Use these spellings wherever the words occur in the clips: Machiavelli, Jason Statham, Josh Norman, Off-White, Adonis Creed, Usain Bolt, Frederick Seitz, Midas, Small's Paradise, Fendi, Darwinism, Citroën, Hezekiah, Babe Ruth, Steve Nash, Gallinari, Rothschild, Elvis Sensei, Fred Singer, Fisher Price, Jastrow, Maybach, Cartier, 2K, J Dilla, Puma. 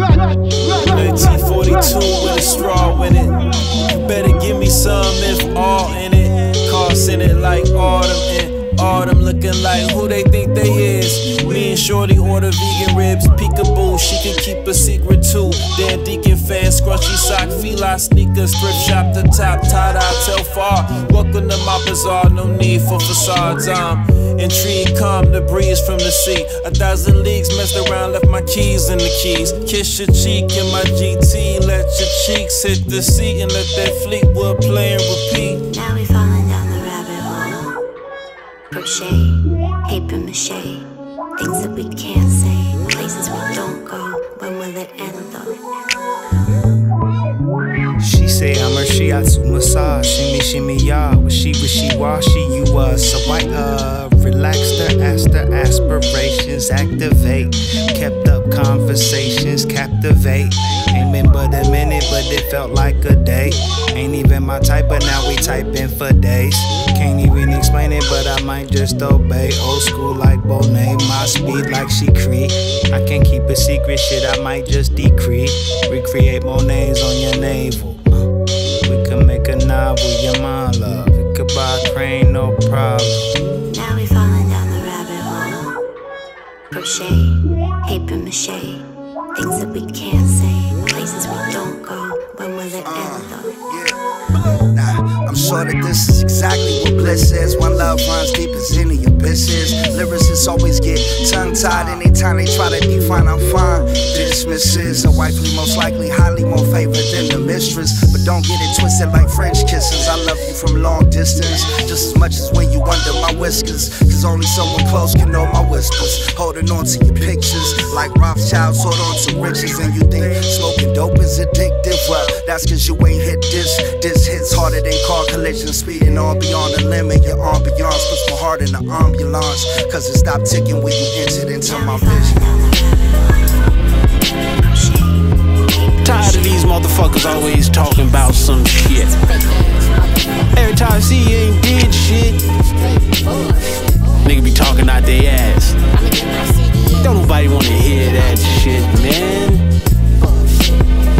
1942 with a straw with it. You better give me some if all in it. Cars in it like autumn and autumn, looking like who they think they is. Me and Shorty order vegan ribs, peekaboo. She can keep a secret too. Dan Deacon fan, scrunchy sock, fila sneakers, thrift shop the top, tie-dye tell far. Welcome to my bazaar, no need for facades. I'm intrigue, calm the breeze from the sea. 1,000 leagues, messed around, left my keys in the keys. Kiss your cheek in my GT, let your cheeks hit the seat and let that Fleetwood play and repeat. Now we falling down the rabbit hole. Crochet, paper mache, things that we can't say, places we don't go. When will it end though? She say I'm her shiatsu massage, shimmy shimmy ya, was she wa, she you was, so I relaxed her, asked her aspirations, activate, kept up conversations, captivate. Ain't been but a minute, but it felt like a day. Ain't even my type, but now we typing for days. Can't even explain it, but I might just obey. Old school like Bonet, my speed like she creep. I can't keep a secret, shit, I might just decrease. Recreate Monets on your navel. We could make a novel, your mind love. We could buy a crane, no problem. Crochet, paper mache, things that we can't say, places we don't go. When will it end though? Yeah. Nah, I'm sure that this is exactly what bliss is. One love runs deep as any abysses. Lyricists always get tongue-tied anytime they try to define I'm fine. Dismisses a wifely most likely, highly more favored than the mistress. But don't get it twisted like French kisses. I love you from long distance, just as much as when you under my whiskers. Cause only someone close can know my whispers. Holding on to your pictures like Rothschilds hold on to riches. And you think smoking dope is addictive? Well, that's cause you ain't hit this. This hits harder than car collisions. Speeding on beyond the limit. Your ambiance puts my heart in the ambulance. Cause it stopped ticking when you entered into my vision. Tired of these motherfuckers always talking about some shit. Every time I see you ain't did shit, nigga be talking out they ass. Don't nobody wanna hear that shit, man.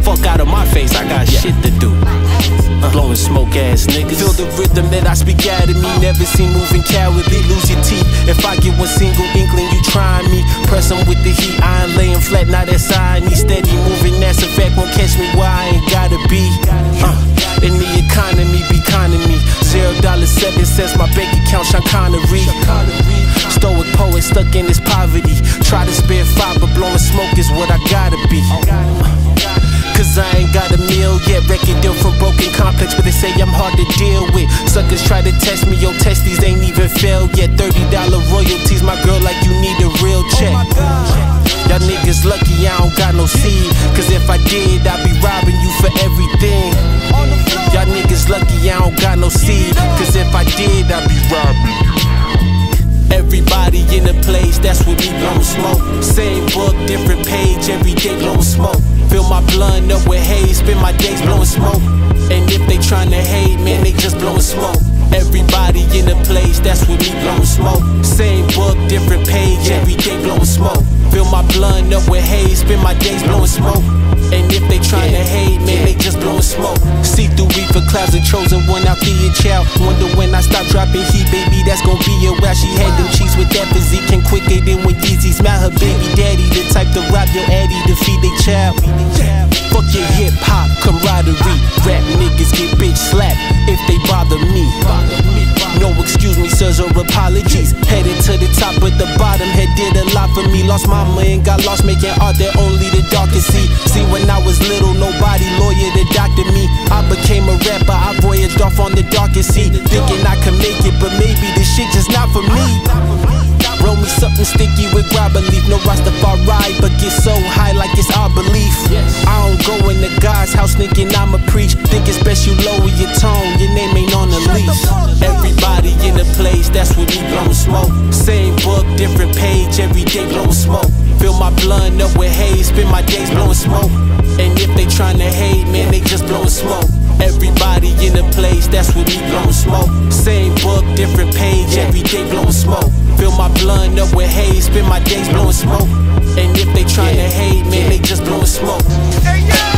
Fuck out of my face, I got shit to do. Blowing smoke ass niggas. Feel the rhythm that I speak out of me. Never seen moving cowardly, lose your teeth. If I get one single inkling, you trying me. Press them with the heat, I ain't laying flat, now that's I need. Steady moving, that's a fact, won't catch me where I ain't gotta be. In the economy, be kind to me. $0.07 says my bank account, Sean Connery. Stoic poet stuck in his poverty. Try to spare five, but blowing smoke is what I gotta be. Cause I ain't got a meal yet. Record deal from broken complex, but they say I'm hard to deal with. Suckers try to test me, yo, test these ain't even failed yet. $30 royalties, my girl, like you need a real check. Y'all niggas lucky I don't got no seed. Cause if I did, I'd be robbing you for everything. Y'all niggas lucky I don't got no seed. Cause if I did, I'd be robbing you. Everybody in the place, that's what we blow smoke. Same book, different page, every day blow smoke. Fill my blunt up with haze, spend my days blowing smoke. And if they tryna hate, man, they just blowing smoke. Everybody in the place, that's what we blowing smoke. Same book, different page, every day blowing smoke. Fill my blunt up with haze, spend my days blowing smoke. And if they tryna hate, man, they just blowing smoke. See through reefer clouds, a chosen one out there, a child. Wonder when I stop dropping heat, baby, that's gon' be a while. She had them cheeks with that physique, and quicker than when Yeezy smiled her baby daddy. The type to rob your addy to feed they child. Fuck your hip-hop camaraderie. Rap niggas get bitch slapped if they bother me. No excuse me, sirs, or apologies. Headed to the top with the bottom, head did a lot for me. Lost mama and got lost making art that only the dark can see. See, when I was little, nobody lawyered or doctored me. I became a rapper, I voyaged off on the darkest sea. Thinking I could make it, but maybe this shit just not for me. Roll me something sticky with robber leaf. No Rastafari, but get so high like it's our belief. I don't go into God's house thinking I'ma preach. Think it's best you lower your tone, your name ain't on the leash. Everybody in the place, that's what we blowin' smoke. Same book, different page, every day blowin' smoke. Fill my blunt up with haze, spend my days blowin' smoke. And if they tryna hate, man, they just blowin' smoke. Everybody in the place, that's when we blowin' smoke. Same book, different page, every day blowin' smoke. Fill my blunt up with haze, spend my days blowin' smoke. And if they tryna hate, man, they just blowin' smoke. Hey yo!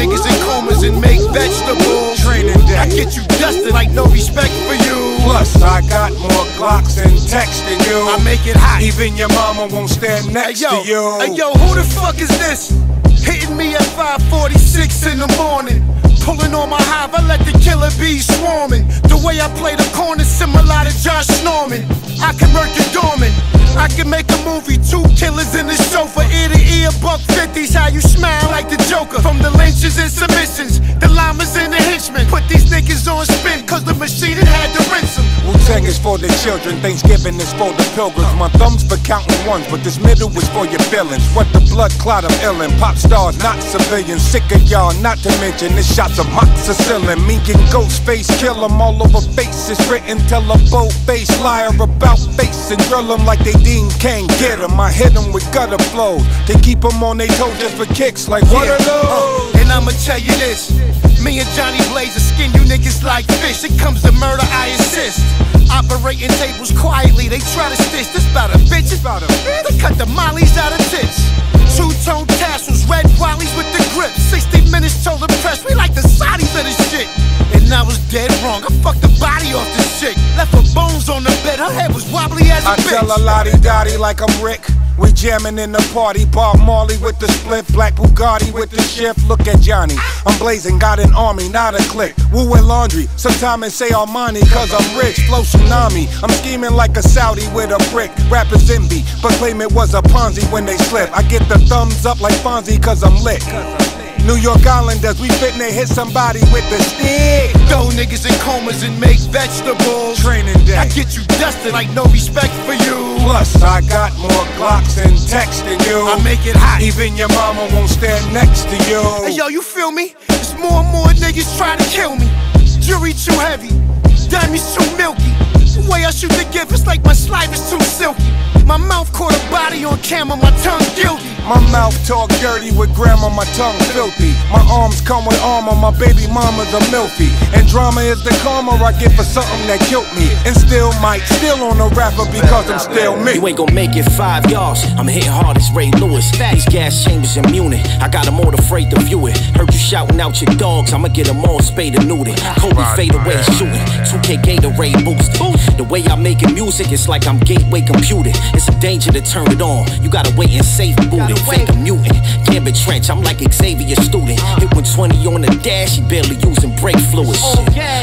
Niggas in comas and make vegetables. Training day. I get you dusted like no respect for you. Plus, I got more Glocks and texts than you. I make it hot. Even your mama won't stand next to you. Hey yo, who the fuck is this? Hitting me at 5:46 in the morning. Pulling on my hive, I let the killer bees swarming. The way I play the corner, similar to Josh Norman. I can murk a dormant. I can make a movie, two killers in the sofa. Ear to ear, $150's how you smile like the Joker. From the lynches and submissions, the llamas and the henchmen. Put these niggas on spin, cause the machine had to rinse them. Wu-Tang is for the children, Thanksgiving is for the pilgrims. My thumb's for counting ones, but this middle is for your feelings. What the blood clot of illin', pop stars, not civilians. Sick of y'all, not to mention, this shot's a moxicillin. Me and Ghostface kill 'em all over faces. Written, tell a bold-faced liar about face and drill 'em like they Dean can't get him. I hit him with gutter flows. They keep him on their toes just for kicks like what are those? And I'ma tell you this, me and Johnny Blaze skin you niggas like fish. It comes to murder, I insist. Operating tables quietly, they try to stitch. This bout a bitch, it's bout a bitch. They cut the mollies out of tits. Two-tone tassels, red wallies with the grip. 60 minutes told the press, we like the Saudis of this shit. And I was dead wrong, I fucked the body off this chick. Left her bones on the bed, her head was wobbly as a bitch. I tell a lottie-dottie like I'm Rick. We jamming in the party, Bob Marley with the split, Black Bugatti with the shift. Look at Johnny, I'm blazing, got an army, not a clique. Woo and laundry, sometimes and say Armani, cause I'm rich. Flow tsunami, I'm scheming like a Saudi with a brick. Rappers envy, but claim it was a Ponzi when they slip. I get the thumbs up like Fonzie cause I'm lit. New York Islanders, we fitna hit somebody with the stick. Throw niggas in comas and make vegetables. Training day. I get you dusted like no respect for you. Plus, I got more Glocks and texts than you. I make it hot. Even your mama won't stand next to you. Hey yo, you feel me? It's more and more niggas trying to kill me. Jury too heavy, diamonds too milky. The way I shoot the gift, it's like my slime is too silky. My mouth caught a body on camera, my tongue guilty. My mouth talk dirty with grammar, my tongue filthy. My arms come with armor, my baby mama's a milfie. And drama is the karma I get for something that killed me. And still might, still on a rapper because I'm still me. You ain't gon' make it 5 yards, I'm hit hard as Ray Lewis. These gas chambers in Munich, I got them all afraid to view it. Heard you shouting out your dogs, I'ma get them all spayed and neutered. Kobe fade away shooting, 2K Gatorade boost. The way I'm making music, it's like I'm gateway computing. It's a danger to turn it on, you gotta wait and safe boot it. Fake a mutant, Gambit Trench, I'm like Xavier Student. Hit 120 on the dash, he barely using brake fluids.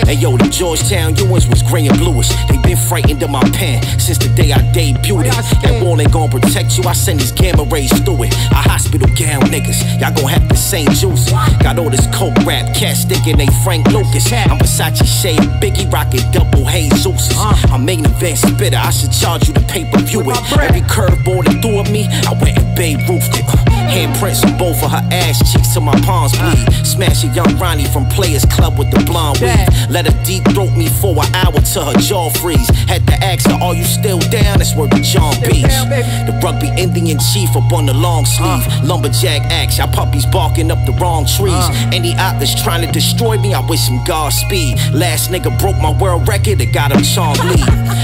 Hey yo, the Georgetown Ewans was gray and bluish. They been frightened of my pen since the day I debuted it. That wall ain't gon' protect you, I send these gamma rays through it. I hospital gown niggas, y'all gon' have the same juice. Got all this coke rap, cats thinking they Frank Lucas. I'm Versace shade, Biggie rockin' double haze juices. I'm an event spitter, I should charge you to pay-per-view it. Every curveball that threw at me, I went and Babe Ruth it. Handprints on both of her ass cheeks till my palms bleed. Smash a young Ronnie from Players Club with the blonde weed. Let her deep throat me for an hour till her jaw freeze. Had to ask her, are you still down? That's where the John Beach. The rugby Indian chief up on the long sleeve. Lumberjack axe, y'all puppies barking up the wrong trees. Any op that's trying to destroy me, I wish him Godspeed. Last nigga broke my world record, it got him Sean Lee.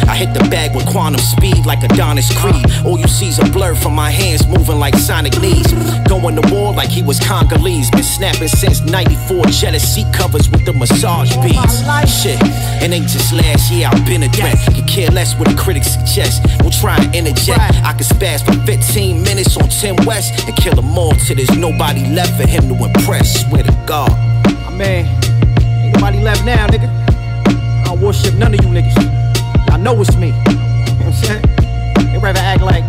I hit the bag with quantum speed like Adonis Creed. All you see's a blur from my hands moving like sonic knees. Going to war like he was Congolese. Been snapping since '94. Jealous seat covers with the massage beads. Shit, it ain't just last year I've been a threat. Could care less what the critics suggest. We'll try and interject. I could spaz for 15 minutes on Tim West and kill them all till there's nobody left for him to impress. Swear to God. My man, ain't nobody left now, nigga. I don't worship none of you niggas. Y'all know it's me. You know what I'm saying? They rather act like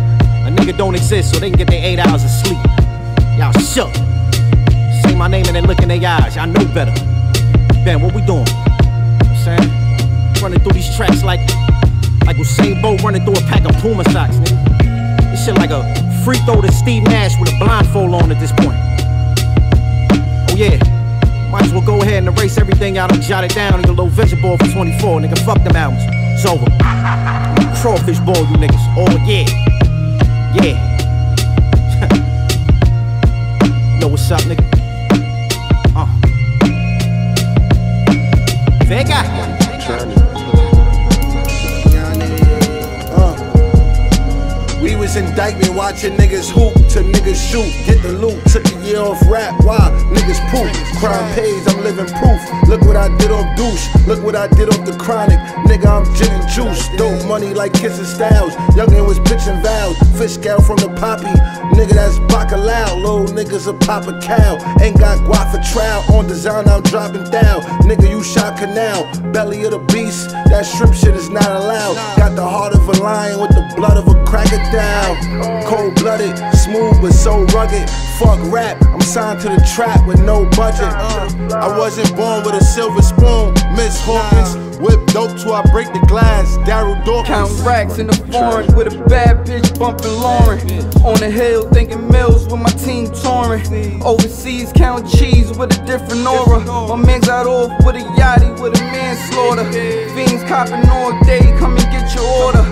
a nigga don't exist so they can get their 8 hours of sleep. Y'all shook. Say my name and then look in their eyes. Y'all know better. Ben, what we doing? You know what I'm saying? Running through these tracks like Usain Bolt running through a pack of Puma socks, nigga. This shit like a free throw to Steve Nash with a blindfold on at this point. Oh yeah, might as well go ahead and erase everything y'all done jotted down in your little vision board for 24, nigga. Fuck them albums. It's over. crawfish boil you niggas. Oh yeah, yeah. Know what's up, nigga? Vega. We was indictment watching niggas hoop to niggas shoot. Get the loot, took a year off rap. Why? Niggas poop. Crime pays, I'm living proof. Look what I did off douche. Look what I did off the chronic. Nigga, I'm gin and juice. Dope money like Kiss and Styles. Youngin' was pitching vows. Fish gal from the poppy. Nigga, that's bacalao. Low niggas a pop a cow. Ain't got guap for trial. On design, I'm dropping down. Nigga, you shot canal. Belly of the beast. That shrimp shit is not allowed. Got the heart of a lion with the blood of a cracker down. Cold blooded, smooth but so rugged. Fuck rap, I'm signed to the trap with no budget. I wasn't born with a silver spoon. Miss Hawkins. Whip dope till I break the glass, Daryl Dawkins. Counting racks in the foreign with a bad bitch bumping Lauren. On the hill thinking mills with my team touring. Overseas count cheese with a different aura. My man got off with a yachty with a manslaughter. Fiends copping all day, come and get your order.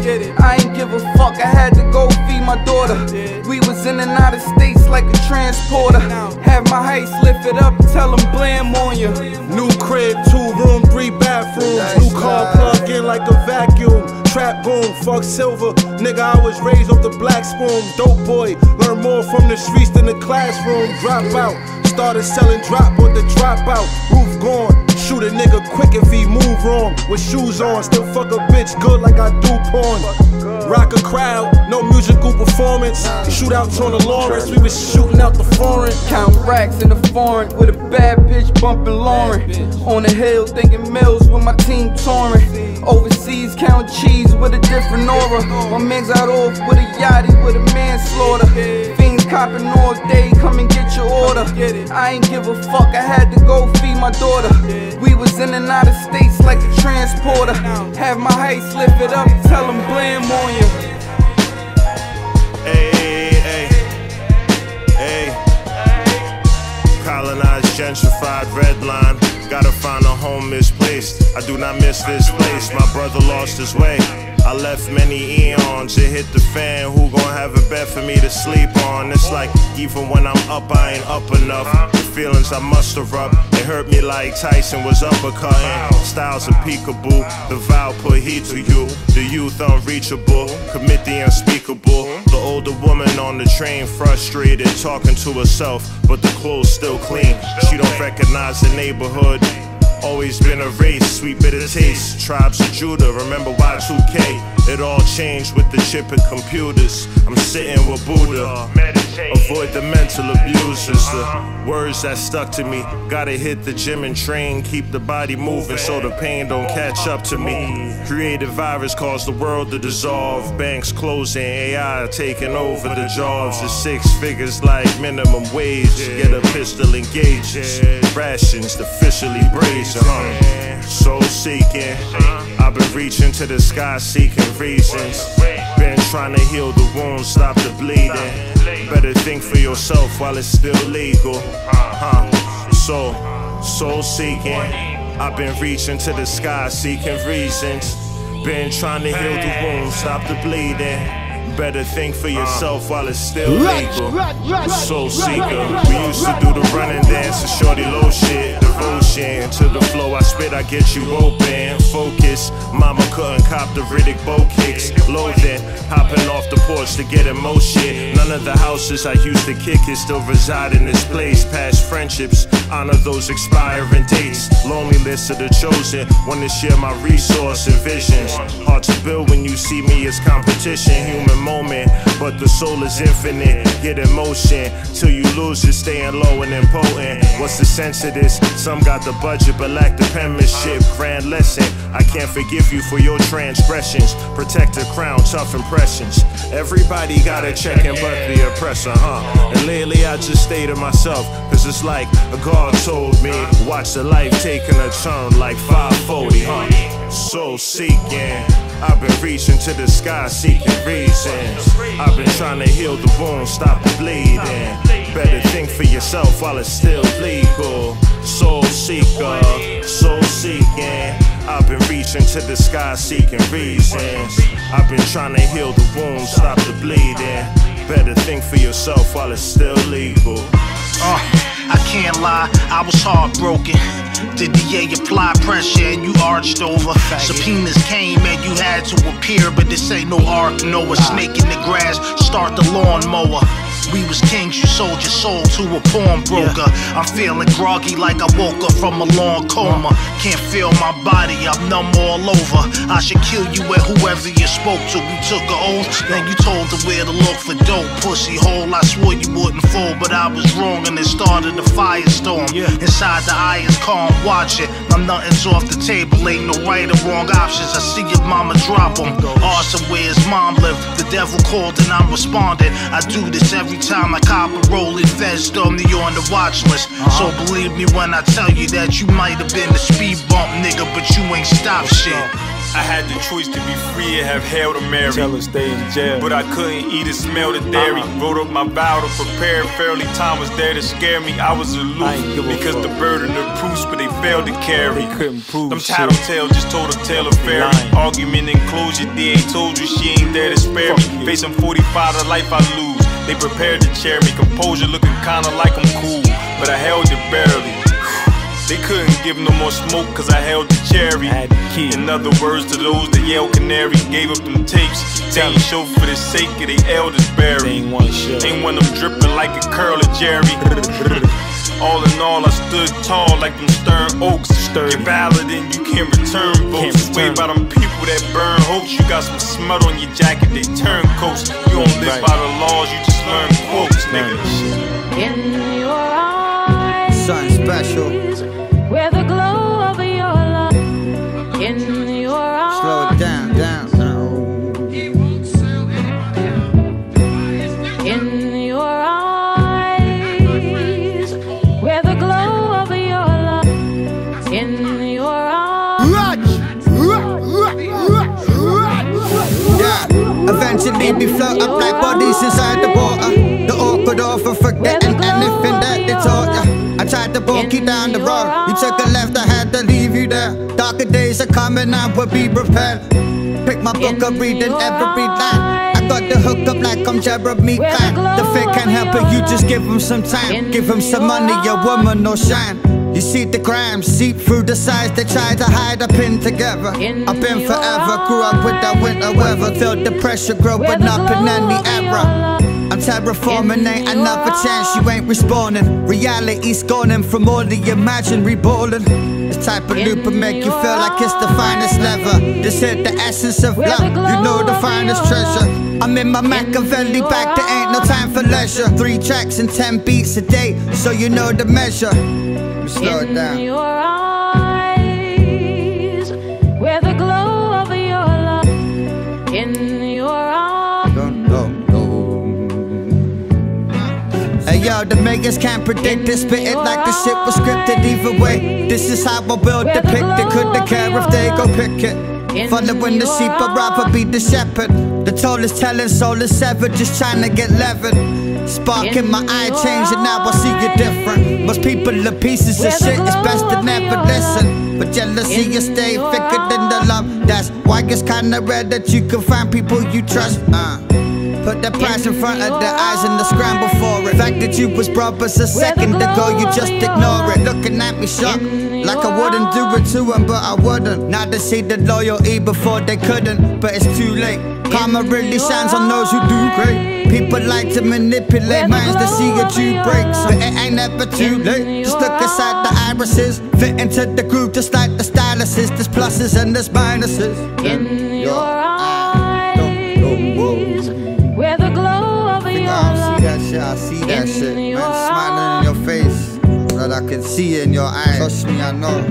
I ain't give a fuck, I had to go feed my daughter. We was in and out of states like a transporter. Have my heist lifted up, tell them blam on ya. New crib, 2 room, 3 bathrooms. New car plug in like a vacuum. Trap boom, fuck silver. Nigga, I was raised off the black spoon. Dope boy, learn more from the streets than the classroom. Drop out, started selling drop with the dropout. Roof gone, shoot a nigga quick if he move wrong. With shoes on, still fuck a bitch good like I do porn. Rock a crowd, no musical performance. Shootouts on the Lawrence, we was shooting out the foreign. Count racks in the foreign with a bad bitch bumping Lauren. On the hill thinking mills with my team touring. Overseas count cheese with a different aura. My man's out off with a yachty with a manslaughter. Fiends copping all day, come and get your order. I ain't give a fuck, I had to go feed my daughter. We was in and out of states like a transporter. Have my heist lifted up, tell them blam on ya. Hey, colonized, gentrified, redline. Gotta find a home misplaced. I do not miss this place. My brother lost his way. I left many eons. It hit the fan. Who gon' have a bed for me to sleep on? It's like even when I'm up, I ain't up enough. The feelings I muster up, it hurt me like Tyson was uppercutting. Styles of peekaboo, the vow put heat to you. The youth unreachable, commit the unspeakable. The older woman on the train, frustrated, talking to herself, but the clothes still clean. She don't recognize the neighborhood. Always been a race, sweet bitter taste. Tribes of Judah, remember Y2K. It all changed with the chip and computers. I'm sitting with Buddha. Avoid the mental abusers. The words that stuck to me. Gotta hit the gym and train. Keep the body moving so the pain don't catch up to me. Creative virus caused the world to dissolve. Banks closing, AI taking over the jobs. The 6 figures like minimum wage. Get a pistol and gauges. Rations officially brazen. Soul seeking, I've been reaching to the sky seeking reasons. Been trying to heal the wounds, stop the bleeding. Better think for yourself while it's still legal. Soul seeking, I've been reaching to the sky seeking reasons. Been trying to heal the wounds, stop the bleeding. Better think for yourself while it's still legal. Soul seeker, we used to do the run and dance and shorty low shit. Devotion to the flow I spit, I get you open. Focus, mama couldn't cop the Riddick bow kicks. Loaded, hopping off the porch to get emo shit. None of the houses I used to kick it still reside in this place. Past friendships, honor those expiring dates. Lonely list of the chosen, want to share my resource and visions. Hard to build when you see me as competition. Human moment, but the soul is infinite. Get in motion till you lose it, staying low and impotent. What's the sense of this? Some got the budget but lack the penmanship. Grand lesson, I can't forgive you for your transgressions. Protect the crown, tough impressions. Everybody got a check and but the oppressor, And lately I just stay to myself, cause it's like a God told me. Watch the life taking a turn like 540, Soul seeking, I've been reaching to the sky seeking reasons. I've been trying to heal the wound, stop the bleeding. Better think for yourself while it's still legal. Soul seeker, soul seeking. I've been reaching to the sky seeking reasons. I've been trying to heal the wound, stop the bleeding. Better think for yourself while it's still legal. I can't lie, I was heartbroken. The DA applied pressure and you arched over. Subpoenas came and you had to appear, but this ain't no arc, no a snake in the grass, start the lawnmower. We was kings, you sold your soul to a pawnbroker. I'm feeling groggy like I woke up from a long coma. Can't feel my body, I'm numb all over. I should kill you at whoever you spoke to. You took an oath, then you told her where to look for dope. Pussy hole, I swore you wouldn't fall, but I was wrong and it started a firestorm. Inside the eye is calm, watch it. My nothing's off the table, ain't no right or wrong options. I see your mama drop them. Arson, where's mom live? The devil called and I responded. I do this every time I cop a roll, it feds thumb me on the watch list. So believe me when I tell you that you might have been a speed bump, nigga, but you ain't stopped shit. I had the choice to be free and have hell to marry. Tell her stay in jail. But I couldn't eat or smell the dairy. Wrote up my vow to prepare fairly. Time was there to scare me. I was aloof because the burden of proofs, but they failed to carry. They couldn't prove them tattletales just told a tale of fairy. Argument and closure, they ain't told you she ain't there to spare me. Facing 45 the life I lose. They prepared to chair me, composure looking kinda like I'm cool, but I held it barely. They couldn't give no more smoke cause I held the cherry. In other words, to those that yell canary, gave up them tapes. They ain't show for the sake of they elders buried. Ain't one of them dripping like a curl of Jerry. All in all, I stood tall like them stern oaks. You're valid and you can't return votes. Swayed by them people that burn hopes. You got some smut on your jacket, they turn coats. You don't live by the laws, you just learn quotes, nigga. In your eyes, something special. Where the glow of your love. In your eyes. Slow it down, down. Eventually we float up like bodies inside the water. The awkward offer forgetting anything that they taught ya. I tried to walk you down the road, you took a left, I had to leave you there. Darker days are coming, I will be prepared. Pick my book up, reading every line. I got the hook up like I'm Jeremy Klein. The fit can't help it, you just give him some time. Give him some money, a woman or shine. You see the crime, seep through the sides, they try to hide a pin together. I've been forever, grew up with that winter weather. Felt the pressure growing up in any era. I'm terraforming, ain't another chance, you ain't responding. Reality's gone from all the imagine, reballing. This type of loop will make you feel like it's the finest leather. This hit the essence of love, you know the finest treasure. I'm in my Machiavelli back, there ain't no time for leisure. 3 tracks and 10 beats a day, so you know the measure. Slow it down. In your eyes, where the glow of your love. In your eyes. Hey yo, the makers can't predict it. Spit it like the shit was scripted either way. This is how I will depict it. Couldn't care if they go pick it. Following the sheep, I'd rather be the shepherd. The toll is telling, soul is severed, just trying to get leavened. Spark in my eye change and now I see you different. Most people are pieces of shit, it's best to never listen. But jealousy you stay thicker than the love. That's why it's kinda rare that you can find people you trust. Put the prize in front of their eyes and the scramble for it. The fact that you was brothers a second ago, you just ignore it. Looking at me shocked, like I wouldn't do it to them, but I wouldn't. Now they see the loyalty before they couldn't, but it's too late. Karma really shines on those who do great. People like to manipulate minds to see a Jew break, but it ain't ever too late. Just look inside the irises, fit into the groove just like the styluses. There's pluses and there's minuses. In your eyes, where the glow of your love. I see that shit, I see that shit. Man, smiling in your face, but I can see it in your eyes. Trust me, I know.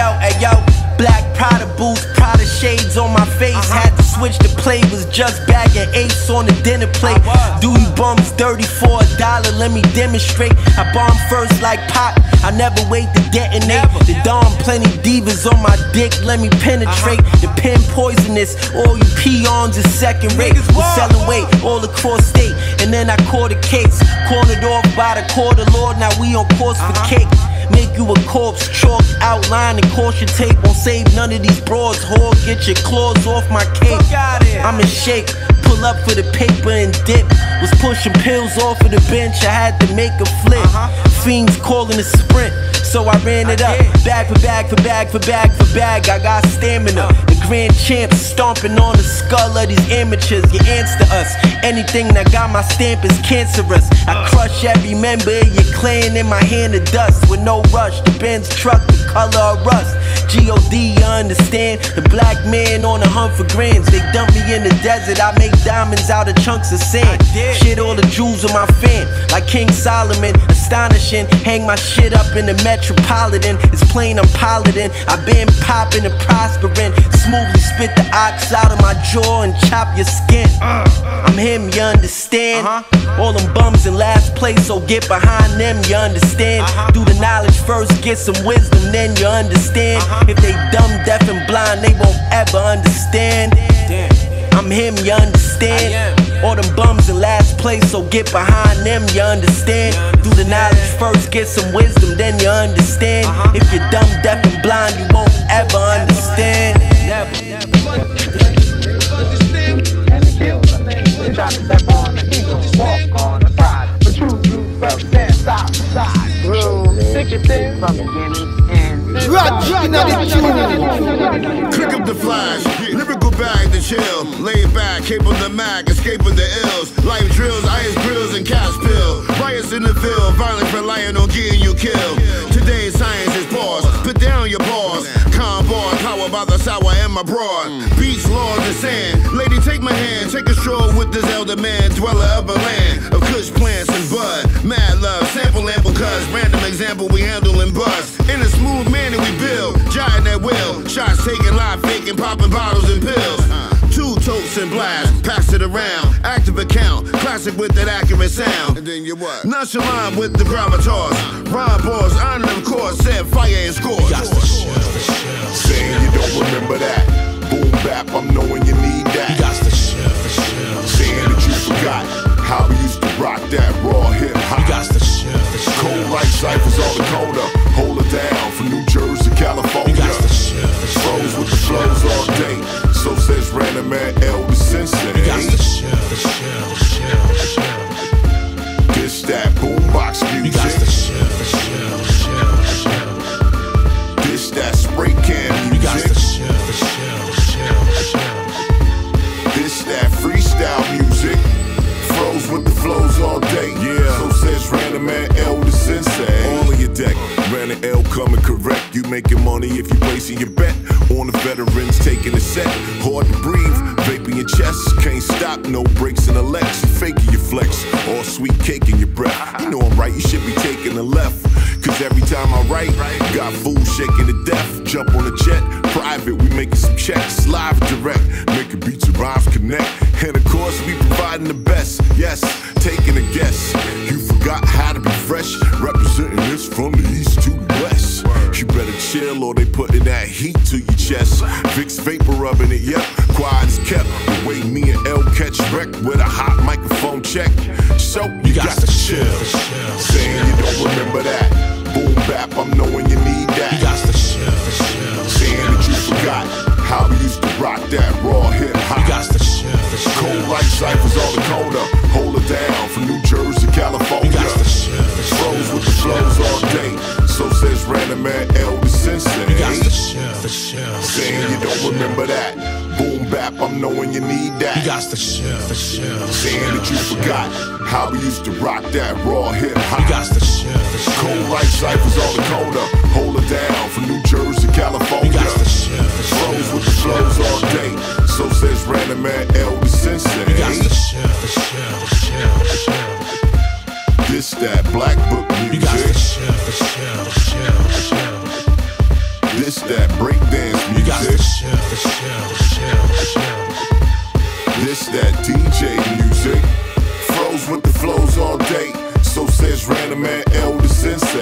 Ayo, black Prada boots, Prada shades on my face. Had to switch, the play was just bagging ace. on the dinner plate. Do you bums dirty for $1? Let me demonstrate. I bomb first like Pop, I never wait to detonate. The Dom, plenty divas on my dick, let me penetrate. The pen poisonous, all you peons is second rate. We selling weight all across state, and then I caught a case. Cornered off by the court of law, now we on course for cake. Make you a corpse, chalk outline and caution tape. Won't save none of these broads, whore, get your claws off my cake. I'm in shape, pull up for the paper and dip. Was pushing pills off of the bench, I had to make a flip. Fiends calling a sprint, so I ran it up. Bag for bag for bag for bag for bag, I got stamina. The grand champ stomping on the skull of these amateurs. You answer us, anything that got my stamp is cancerous. I crush every member of your clan in my hand of dust. With no rush, the Benz truck, the color of rust. G.O.D., you understand? The black man on the hunt for grams. They dump me in the desert, I make diamonds out of chunks of sand. Shit all the jewels of my fan, like King Solomon, astonishing. Hang my shit up in the Metropolitan, it's plain I'm piloting. I've been popping and prospering, smoothly spit the ox out of my jaw and chop your skin. I'm him, you understand? All them bums in last place, so get behind them, you understand? Do the knowledge first, get some wisdom, then you understand. If they dumb, deaf, and blind, they won't ever understand. I'm him, you understand? All them bums in last place, so get behind them, you understand? Do the knowledge first, get some wisdom, then you understand. If you're dumb, deaf, and blind, you won't ever understand. Click up the flash, lyrical bag to chill. Lay back, caping the Mac, escaping the ills. Life drills, ice grills, and cash pill. Riots in the field, violence relying on getting you killed. Today's science is pause, put down your bars. Convoy, powered by the sour and my broad. Beach, laws, and sand. Lady, take my hand, take a stroll with this elder man, dweller of a land of kush plants and bud. Mad love, sample and because random example we handle and bust. In a smooth manner we build, giant at will. Shots taking live, faking, popping bottles and pills. Two totes and blast, pass it around. Active account, classic with that accurate sound. And then you what? Nonchalant with the gravitas. Rhyme balls, honor them course, set fire and scores. Saying you don't remember that. Boom bap, I'm knowing you need that. Saying that you forgot how we used to rock that raw hip hop. Cold like ciphers all Dakota. Hold it down from New Jersey, California. Froze with the flows all day. So says random man Elvis Sensei. This that boombox music. This that spray can music. This that freestyle music. Froze with the flows all day. So says random man Elvis. All of your deck, Random L coming correct. You making money if you placing your bet on the veterans taking a set. Hard to breathe, vaping your chest. Can't stop, no breaks in the legs. Faking your flex, all sweet cake in your breath. You know I'm right, you should be taking the left. Cause every time I write, got fools shaking to death. Jump on a jet, private, we making some checks. Live direct, making beats and rhymes connect. And of course we providing the best, yes, taking a guess. You forgot how to be fresh, representing this from the east to the west. You better chill or they putting that heat to your chest. Vicks vapor rubbing it, yep, quiet is kept. The way me and L catch wreck with a hot microphone check. So you got to chill, saying you don't remember that. Boom bap, I'm knowing you need that. Saying that you forgot how we used to rock that raw hip hop. Cold like ciphers all Dakota. Hold it down from New Jersey, California. Froze with the flows all day. So says random man Elvis Sensei. Saying you don't remember that. Boom bap, I'm knowing you need that. Saying that you forgot how we used to rock that raw hip hop. Cold like ciphers all Dakota. Hold it down from New Jersey, California. Froze with the flows all day. So says random man Elvis Sensei. This that black book music. This that breakdance music. This that DJ music. man Elder Sensei.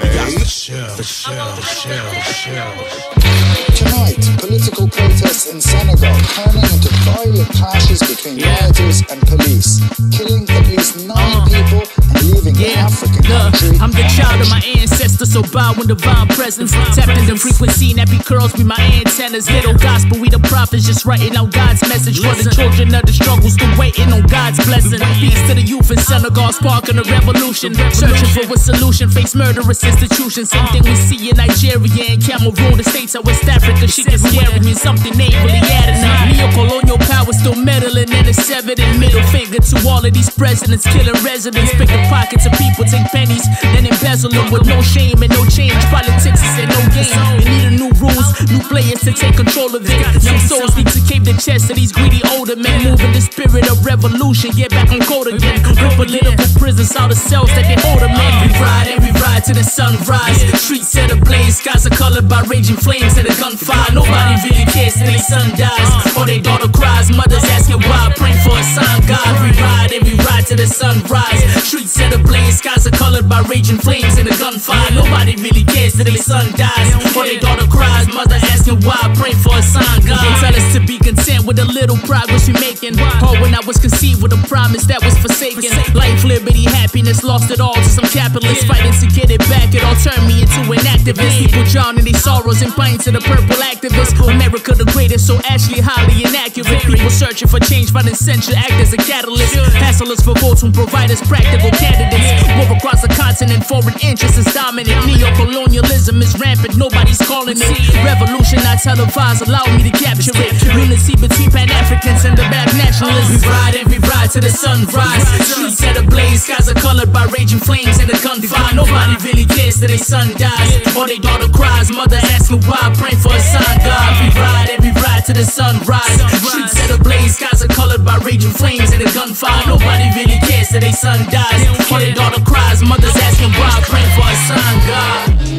Tonight, political protests in Senegal turning into violent clashes between rioters and police, killing at least 9 people and leaving the African country. I'm the child of my ancestors, so bow when divine presence. Tapping the frequency, nappy curls with my antennas. Little gospel, we the prophets, just writing out God's message. For the children of the struggle, still waiting on God's blessing. Peace to the youth in Senegal, sparking a revolution. Searching for a solution, face murderous institutions. Something we see in Nigeria and Cameroon, the states of West Africa. Shit is scary and something they really adding up. Neo-colonial power still meddling, and it's evident. Middle finger to all of these presidents, killing residents. Pick the pockets of people, take pennies, then embezzle them with no shame and no change. Politics is in no game. We need a new rules, new players to take control of it. Young souls need to cave the chest of these greedy older men. Moving the spirit of revolution, get back on code again. Rip political prisons out of cells that get older men. We ride and we ride till the sunrise. Streets set ablaze, skies are colored by raging flames and a gunfire. Nobody really cares till their son dies or their daughter cries. Mothers asking why, praying for a sign. God, we ride and we ride till the sunrise. Streets set ablaze, skies are colored by raging flames and a gunfire. Nobody really cares till their son dies or their daughter cries. Mother asking why, praying for a sign. God, they tell us to be content with the little progress we making. Oh, when I was conceived with a promise that was forsaken. Life, liberty, happiness, lost it all to some capitalists. Fighting to get it back, it all turned me into an activist. People drowning their sorrows and pints to the purple activists. America the greatest, so actually highly inaccurate. People searching for change, finding essential act as a catalyst. Hustlers for votes who provide us practical candidates. War across the continent, foreign interest is dominant. Neo-colonialism is rampant, nobody's calling it. Revolution I televised, allow me to capture it. Unity between Pan-Africans and the black nationalists. We ride and we ride till the sunrise. Streets set ablaze, skies are colored by raging flames and a gunfire. Nobody really cares till their son dies or their daughter cries. Mother asking why, praying for a sign. God, we ride and we ride till the sunrise. Streets set ablaze, skies are colored by raging flames and a gunfire. Nobody really cares till their son dies or their daughter cries. Mother's asking why, praying for a sign. God.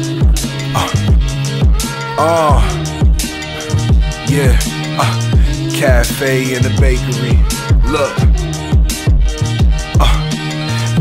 Cafe in the bakery. Look.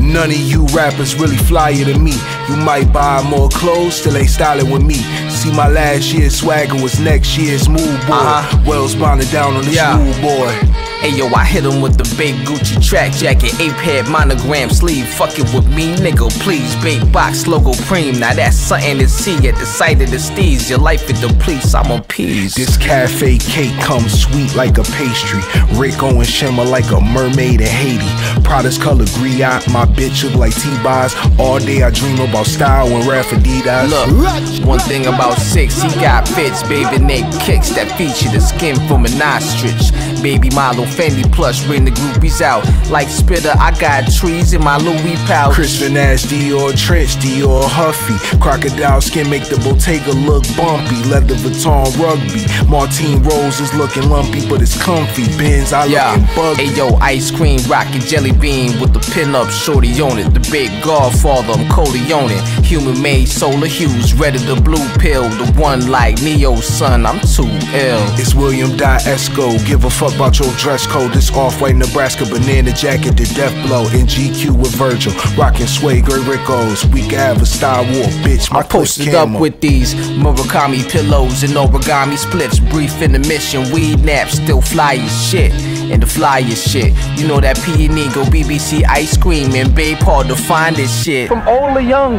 None of you rappers really flyer than me. You might buy more clothes, still ain't styling with me. See, my last year's swagger was next year's mood board. Wells bonded down on this mood board. Ayo, I hit him with the big Gucci track jacket, ape head, monogram sleeve. Fuck it with me, nigga, please. Big box, logo, cream. Now that's something to see at the sight of the steez. Your life at the police, I'm on peas. This cafe cake comes sweet like a pastry. Rick Owens shimmer like a mermaid in Haiti. Prada's color griot, my bitch look like T-Boz. All day I dream about style and rap Adidas. Look, one thing about Six, he got fits, baby neck kicks that feature the skin from an ostrich. Baby Milo, Fendi plush, bring the groupies out. Like Spitter, I got trees in my Louis pouch. Crispin ass Dior trench, Dior Huffy. Crocodile skin make the Bottega look bumpy. Leather Vuitton rugby. Martine Rose is looking lumpy, but it's comfy. Benz, I looking buggy. Ayo, ice cream, rocket jelly bean with the pin-up shorty on it. The big godfather, I'm Cody on it. Human made, solar hues, red of the blue pill. The one like Neo, son, I'm too ill. It's William Diesco, give a fuck about your dress code. This off-white Nebraska banana jacket, the death blow. In GQ with Virgil, rockin' Sway, Grey Rickos. We can have a style war, bitch. I posted up with these Murakami pillows and origami splits. Brief intermission, weed nap, still fly as shit. And the flyest shit. You know that P and E go BBC ice cream and Bay Paul to find this shit. From old to young,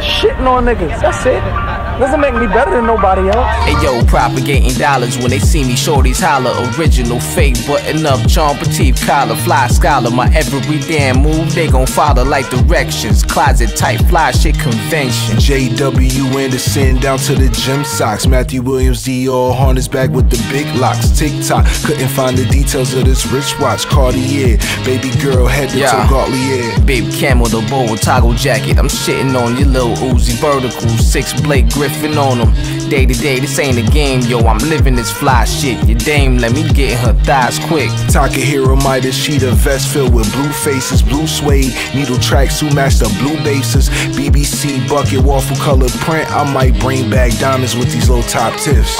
shitting on niggas. That's it. Doesn't make me better than nobody else. Ayo, propagating dollars when they see me. Shorties holler, original fake button up, charm petite collar, fly scholar. My every damn move they gon' follow like directions. Closet type fly shit convention. J.W. Anderson down to the gym socks. Matthew Williams, Dior harness back with the big locks. TikTok couldn't find the details of this wristwatch. Cartier, baby girl headed to Gaultier. Babe Camel, the bowl, toggle jacket. I'm shitting on your little Uzi vertical. 6 Blake Griffin on them. Day to day, this ain't a game, yo. I'm living this fly shit. Your dame, let me get her thighs quick. Takahiro Midas, she the vest filled with blue faces, blue suede, needle tracks, who match the blue bases. BBC bucket, waffle colored print. I might bring back diamonds with these low top tips.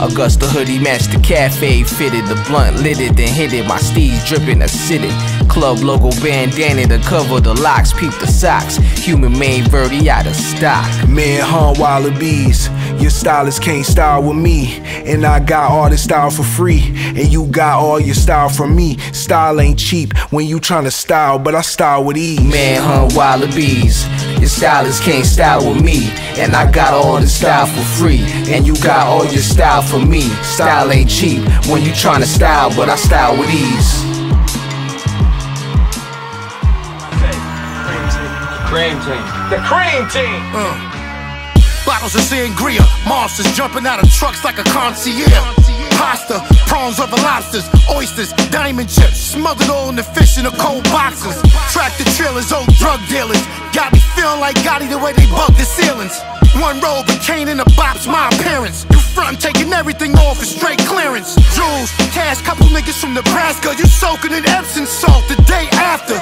Augusta hoodie matched the cafe fitted, the blunt litted then hit it, my steez dripping acidic. Club logo bandana to cover the locks, peep the socks. Human made Verdi out of stock. Man, hunt wallabies. Your stylist can't style with me, and I got all this style for free, and you got all your style from me. Style ain't cheap when you tryna style, but I style with ease. Man, hunt wallabies. Your stylist can't style with me, and I got all the style for free, and you got all your style for me. Style ain't cheap when you tryna style, but I style with ease. Cream team. The cream team. Bottles of sangria, monsters jumping out of trucks like a concierge. Pasta, prawns of the lobsters, oysters, diamond chips, smothered all in the fish in the cold boxes. Track the trailers, old drug dealers. Got me feeling like Gotti the way they bug the ceilings. One roll, but Kane in the box, my appearance. You front, taking everything off for straight clearance. Jewels, cash, couple niggas from Nebraska. You soaking in Epsom salt the day after.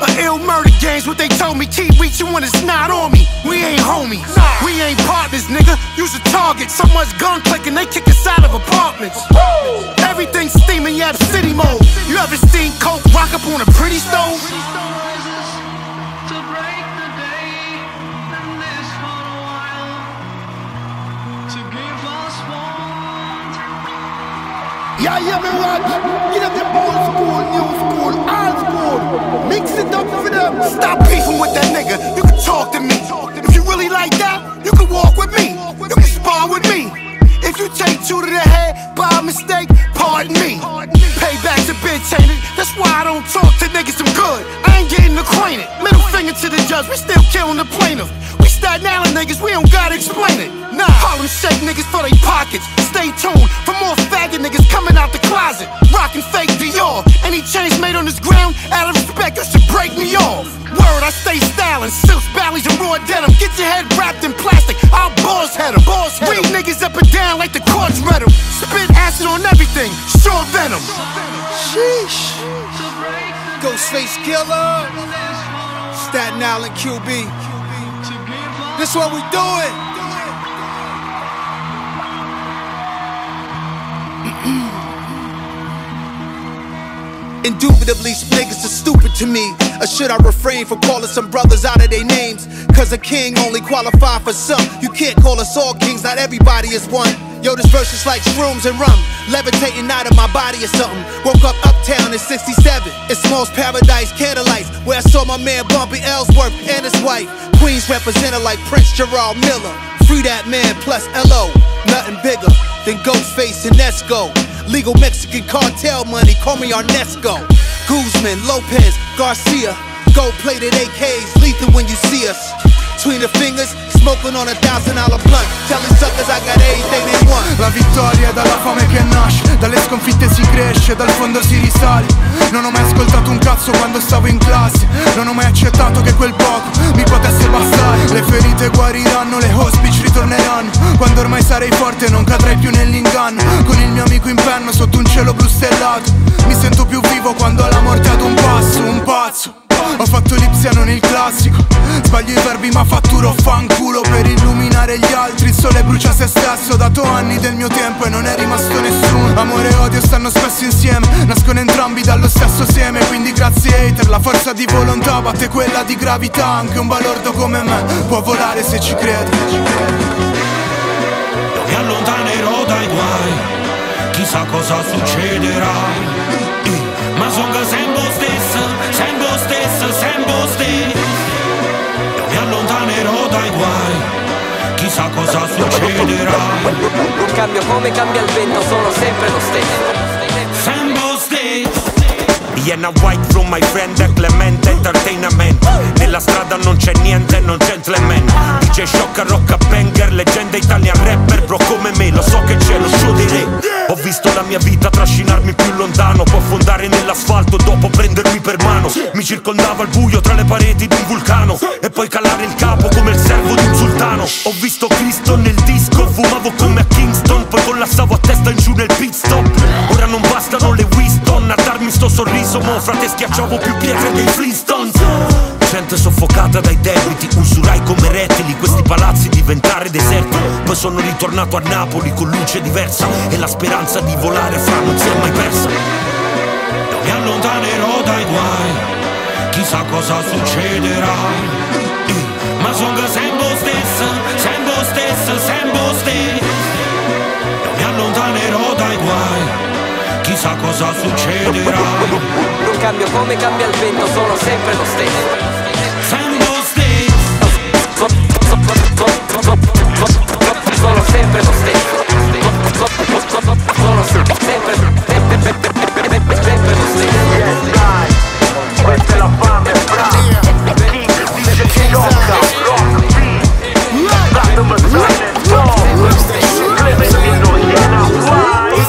A ill murder game's what they told me. Keep reaching when it's not on me. We ain't homies, we ain't partners, nigga. Use a target, so much gun clicking, they kick us out of apartments. Everything's steaming, you have city mode. You ever seen coke rock up on a pretty stove? To break the day and this for a while, to give us more. Yeah, yeah, me right. Get up the old school, new school, old school. Mix it up for them. Stop beefing with that nigga. You can talk to me. If you really like that, you can walk with me. You can spar with me. If you take two to the head by mistake, pardon me. Payback's a bitch, ain't it? That's why I don't talk to niggas, I'm good. I ain't getting acquainted. Middle finger to the judge, we still killing the plaintiff. We Staten Island niggas, we don't gotta explain it. Nah, Harlem Shake niggas for they pockets. Stay tuned for more faggot niggas coming out the closet. Rockin' fake Dior. Any change made on this ground, out of respect, you should break me off. Word, I stay styling, silks, ballies, and raw denim. Get your head wrapped in plastic, I'll boss head em. Weed niggas up and down like the courts read em. Spit acid on everything, sure venom. Sheesh. Ghostface Killah, Staten Island QB. This what we doing. Indubitably, niggas are stupid to me. Or should I refrain from calling some brothers out of their names? Cause a king only qualify for some. You can't call us all kings, not everybody is one. Yo, this verse is like shrooms and rum, levitating out of my body or something. Woke up uptown in 67, in Small's Paradise, candlelights, where I saw my man Bumpy Ellsworth and his wife. Queens represented like Prince Gerard Miller. Free that man plus L.O., nothing bigger than Ghostface and Nesco. Legal Mexican cartel money, call me Arnesco. Guzman, Lopez, Garcia, gold plated AKs, lethal when you see us. Between the fingers, smoking on $1,000 blunt. Telling suckers I got everything they want. La vittoria è dalla fame che nasce, dalle sconfitte si cresce, dal fondo si risale. Non ho mai ascoltato un cazzo quando stavo in classe, non ho mai accettato che quel poco mi potesse bastare. Le ferite guariranno, le hospice ritorneranno. Quando ormai sarei forte non cadrai più nell'inganno. Con il mio amico in penno sotto un cielo blu stellato. Mi sento più vivo quando la morte ad un passo, un pazzo. Ho fatto l'ipsiano nel classico, sbaglio i verbi ma fatturo fanculo. Per illuminare gli altri il sole brucia se stesso. Ho dato anni del mio tempo e non è rimasto nessuno. Amore e odio stanno spesso insieme, nascono entrambi dallo stesso seme. Quindi grazie hater, la forza di volontà batte quella di gravità. Anche un balordo come me può volare se ci crede. Io mi allontanerò dai guai, chissà cosa succederà. Ma son che sembro stesso, sembro stesso, sembro stesso. Io mi allontanerò dai guai, chissà cosa succederà. Cambio come cambia il vento, sono sempre lo stesso. Sembro stesso. Iena White from my friend è Clemente Entertainment. Nella strada non c'è niente, non gentleman. DJ Shock, rock a banger, leggenda Italian rapper. Bro come me, lo so che c'è lo show di re. Ho visto la mia vita trascinarmi più lontano, può affondare nell'asfalto dopo prendermi per mano. Mi circondava il buio tra le pareti di un vulcano, e poi calare il capo come il servo di un sultano. Ho visto Cristo nel disco, fumavo come a Kingston, poi collassavo a testa in giù nel pit stop. Ora non bastano le Winston a darmi sto sorriso, mo frate schiacciavo più pietre dei Flintstones. gente soffocata dai debiti, usurai come rettili, questi palazzi diventare deserti. Poi sono ritornato a Napoli con luce diversa e la speranza di volare fra non si è mai persa. Non mi allontanerò dai guai, chissà cosa succederà, ma son che sembro stessa, sembro stessa, sembro stessa. Non mi allontanerò dai guai, chissà cosa succederà. Non cambio come cambia il vento, sono sempre lo stesso. Sembro stesso. Sono sempre lo stesso. Sono sempre lo stesso. Questa è la fame, bravo. King dice che rocca, rock, beat. Platinum, silent, no. Clementino, yeah, why?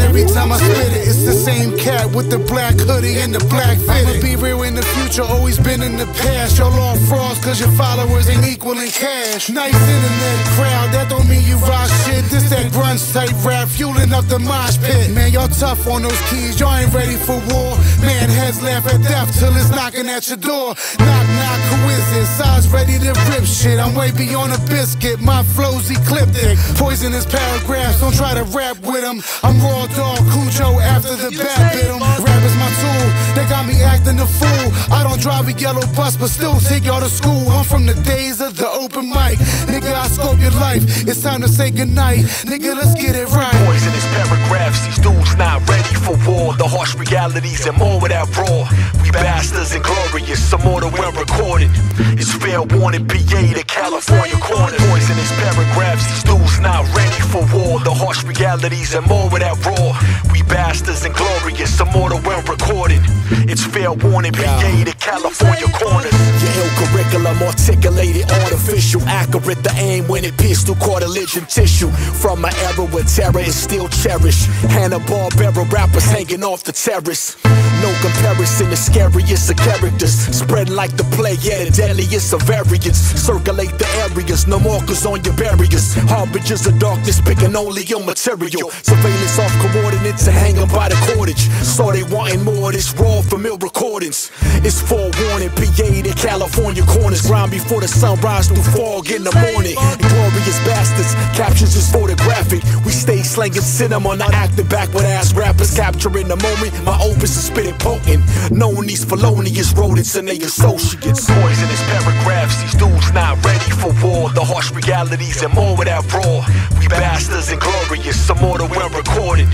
Every time I spit it, it's the same cat with the black hoodie and the black fitted. I'ma be real in the future, always been in the past. Y'all all frauds, cause your followers ain't equal in cash. Nice internet crowd, that don't mean you rock shit. This that grunge type rap, fueling up the mosh pit. Man, y'all tough on those keys, y'all ain't ready for war. Man, heads laugh at death till it's knocking at your door. Knock, knock, who is it? Size ready to rip shit. I'm way beyond a biscuit, my flow's ecliptic. Poisonous paragraphs, don't try to rap with them. I'm raw dog Cujo after the bat bit him. Rap is my tool, they got me acting a fool. I don't drive a yellow bus, but still take y'all to school. I'm from the days of the open mic. Nigga, I scope your life, it's time to say goodnight. Nigga, let's get it right. Poisonous paragraphs, these dudes not ready for war. The harsh realities and more without raw. We bastards and glorious, some order well recorded. It's fair warning, PA to California corner. Poisonous paragraphs, these dudes not ready for war. The harsh realities and more without raw. We bastards and glorious, some order well recorded. It's fair warning, PA to California corners. Your ill curriculum, articulated, artificial, accurate. The aim when it pierced through cartilage and tissue. From an era where terror is still cherished. Hanna-Barbera rappers hanging off the terrace. No comparison, the scariest of characters. Spread like the plague, yeah, the deadliest of variants. Circulate the areas, no markers on your barriers. Harbingers of darkness, picking only your material. Surveillance off coordinates and hanging by the cordage. So they wanting more of this raw from ill recordings. It's forewarning, PA to California corners. Grind before the sunrise through fog in the morning. Glorious bastards, captions is photographic. We stay slanging cinema, not acting backward ass rappers. Capturing the moment, my opus is spitting potent. Known these felonious rodents and they associates. Poisonous paragraphs, these dudes not ready for war. The harsh realities and more without raw. We bastards and glorious, some order well recorded.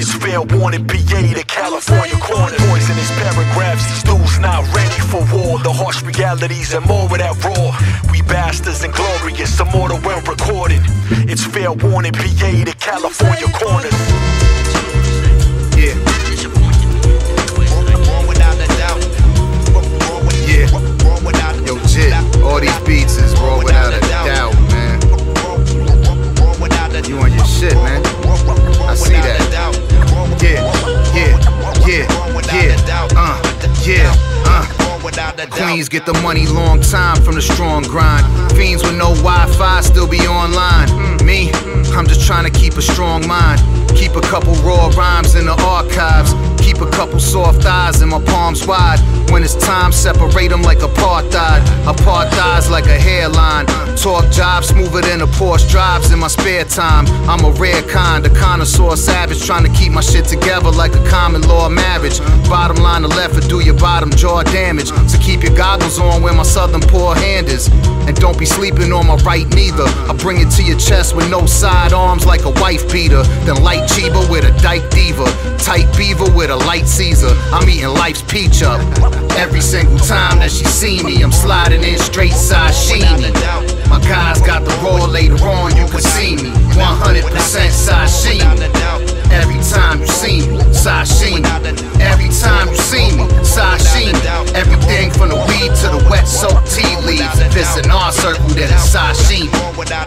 It's fair warning, PA to California corner. Poisonous paragraphs, these dudes not ready for war. The harsh realities and more without raw. We bastards and glorious, some order well recorded. It's fair warning, PA to California corners. Yeah. Yeah. Yo, Jit, all these beats is raw without a doubt, man. You on your shit, man. I see that. Yeah, yeah, yeah, yeah. Yeah, Queens get the money long time from the strong grind. Fiends with no Wi-Fi still be online. Me, I'm just trying to keep a strong mind. Keep a couple raw rhymes in the archives. Keep a couple soft eyes and my palms wide. When it's time, separate them like apartheid. Apartheid's like a hairline. Talk jobs smoother than a Porsche drives in my spare time. I'm a rare kind, a connoisseur savage. Trying to keep my shit together like a common law marriage. Bottom line, the left will do your bottom jaw damage. So keep your goggles on where my southern poor hand is. And don't be sleeping on my right neither. I bring it to your chest with no sidearms like a wife beater. Then light Chiba with a dyke diva. Tight beaver with a light Caesar. I'm eating life's peach up. Every single time that she see me, I'm sliding in straight sashimi. My guys got the roll later on, you can see me. 100% sashimi. Every time you see me, sashimi. Every time you see me, sashimi. Everything from the weed to the wet soaked tea leaves. fits in our circle that is sashimi.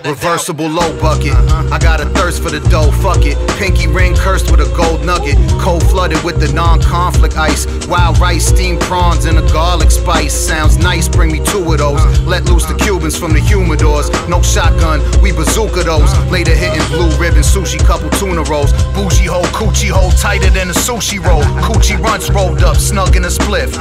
Reversible low bucket, I got a thirst for the dough, fuck it. Pinky ring cursed with a gold nugget, cold flooded with the non-conflict ice. Wild rice, steamed prawns, and a garlic spice. Sounds nice, bring me two of those. Let loose the Cubans from the humidors. No shotgun, we bazooka those. Later hitting blue ribbon, sushi couple tuna rolls. Bougie hole, coochie hole, tighter than a sushi roll. Coochie runts rolled up, snug in a spliff.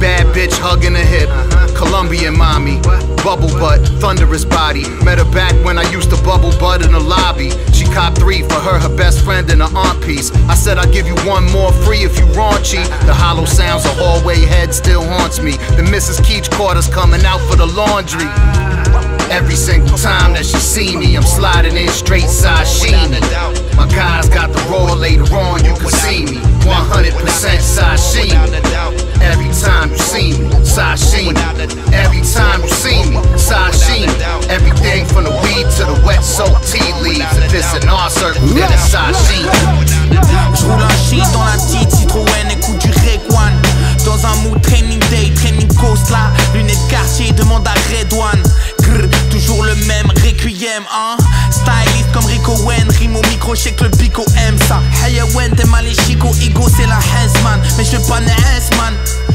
Bad bitch hugging a hip, Colombian mommy. Bubble butt, thunderous body. Met her back when I used to bubble butt in the lobby. She copped three for her best friend and her aunt piece. I said I'd give you one more free if you raunchy. The hollow sounds of hallway head still haunts me. The Mrs. Keach caught us coming out for the laundry. Every single time that she see me, I'm sliding in straight sashimi. My guys got the roll later on, you can see me. 100% sashimi. Every time you see me, sashimi. Every time you see me, sashimi. Everything from the weed to the wet soaked tea leaves. If it's in our circle, then it's sashimi. Je roule un shit dans la petite Citroën, écoute du Rayquan. Dans un mood training day, training coast là. Lunettes quartier, demande à Red One. Toujours le même, requiem, hein. Stylist comme Rico Wen, rime au micro, je sais que le bico aime ça. Hayawen, t'aimes aller chico, ego c'est la Hensman. Mais je veux pas Hensman.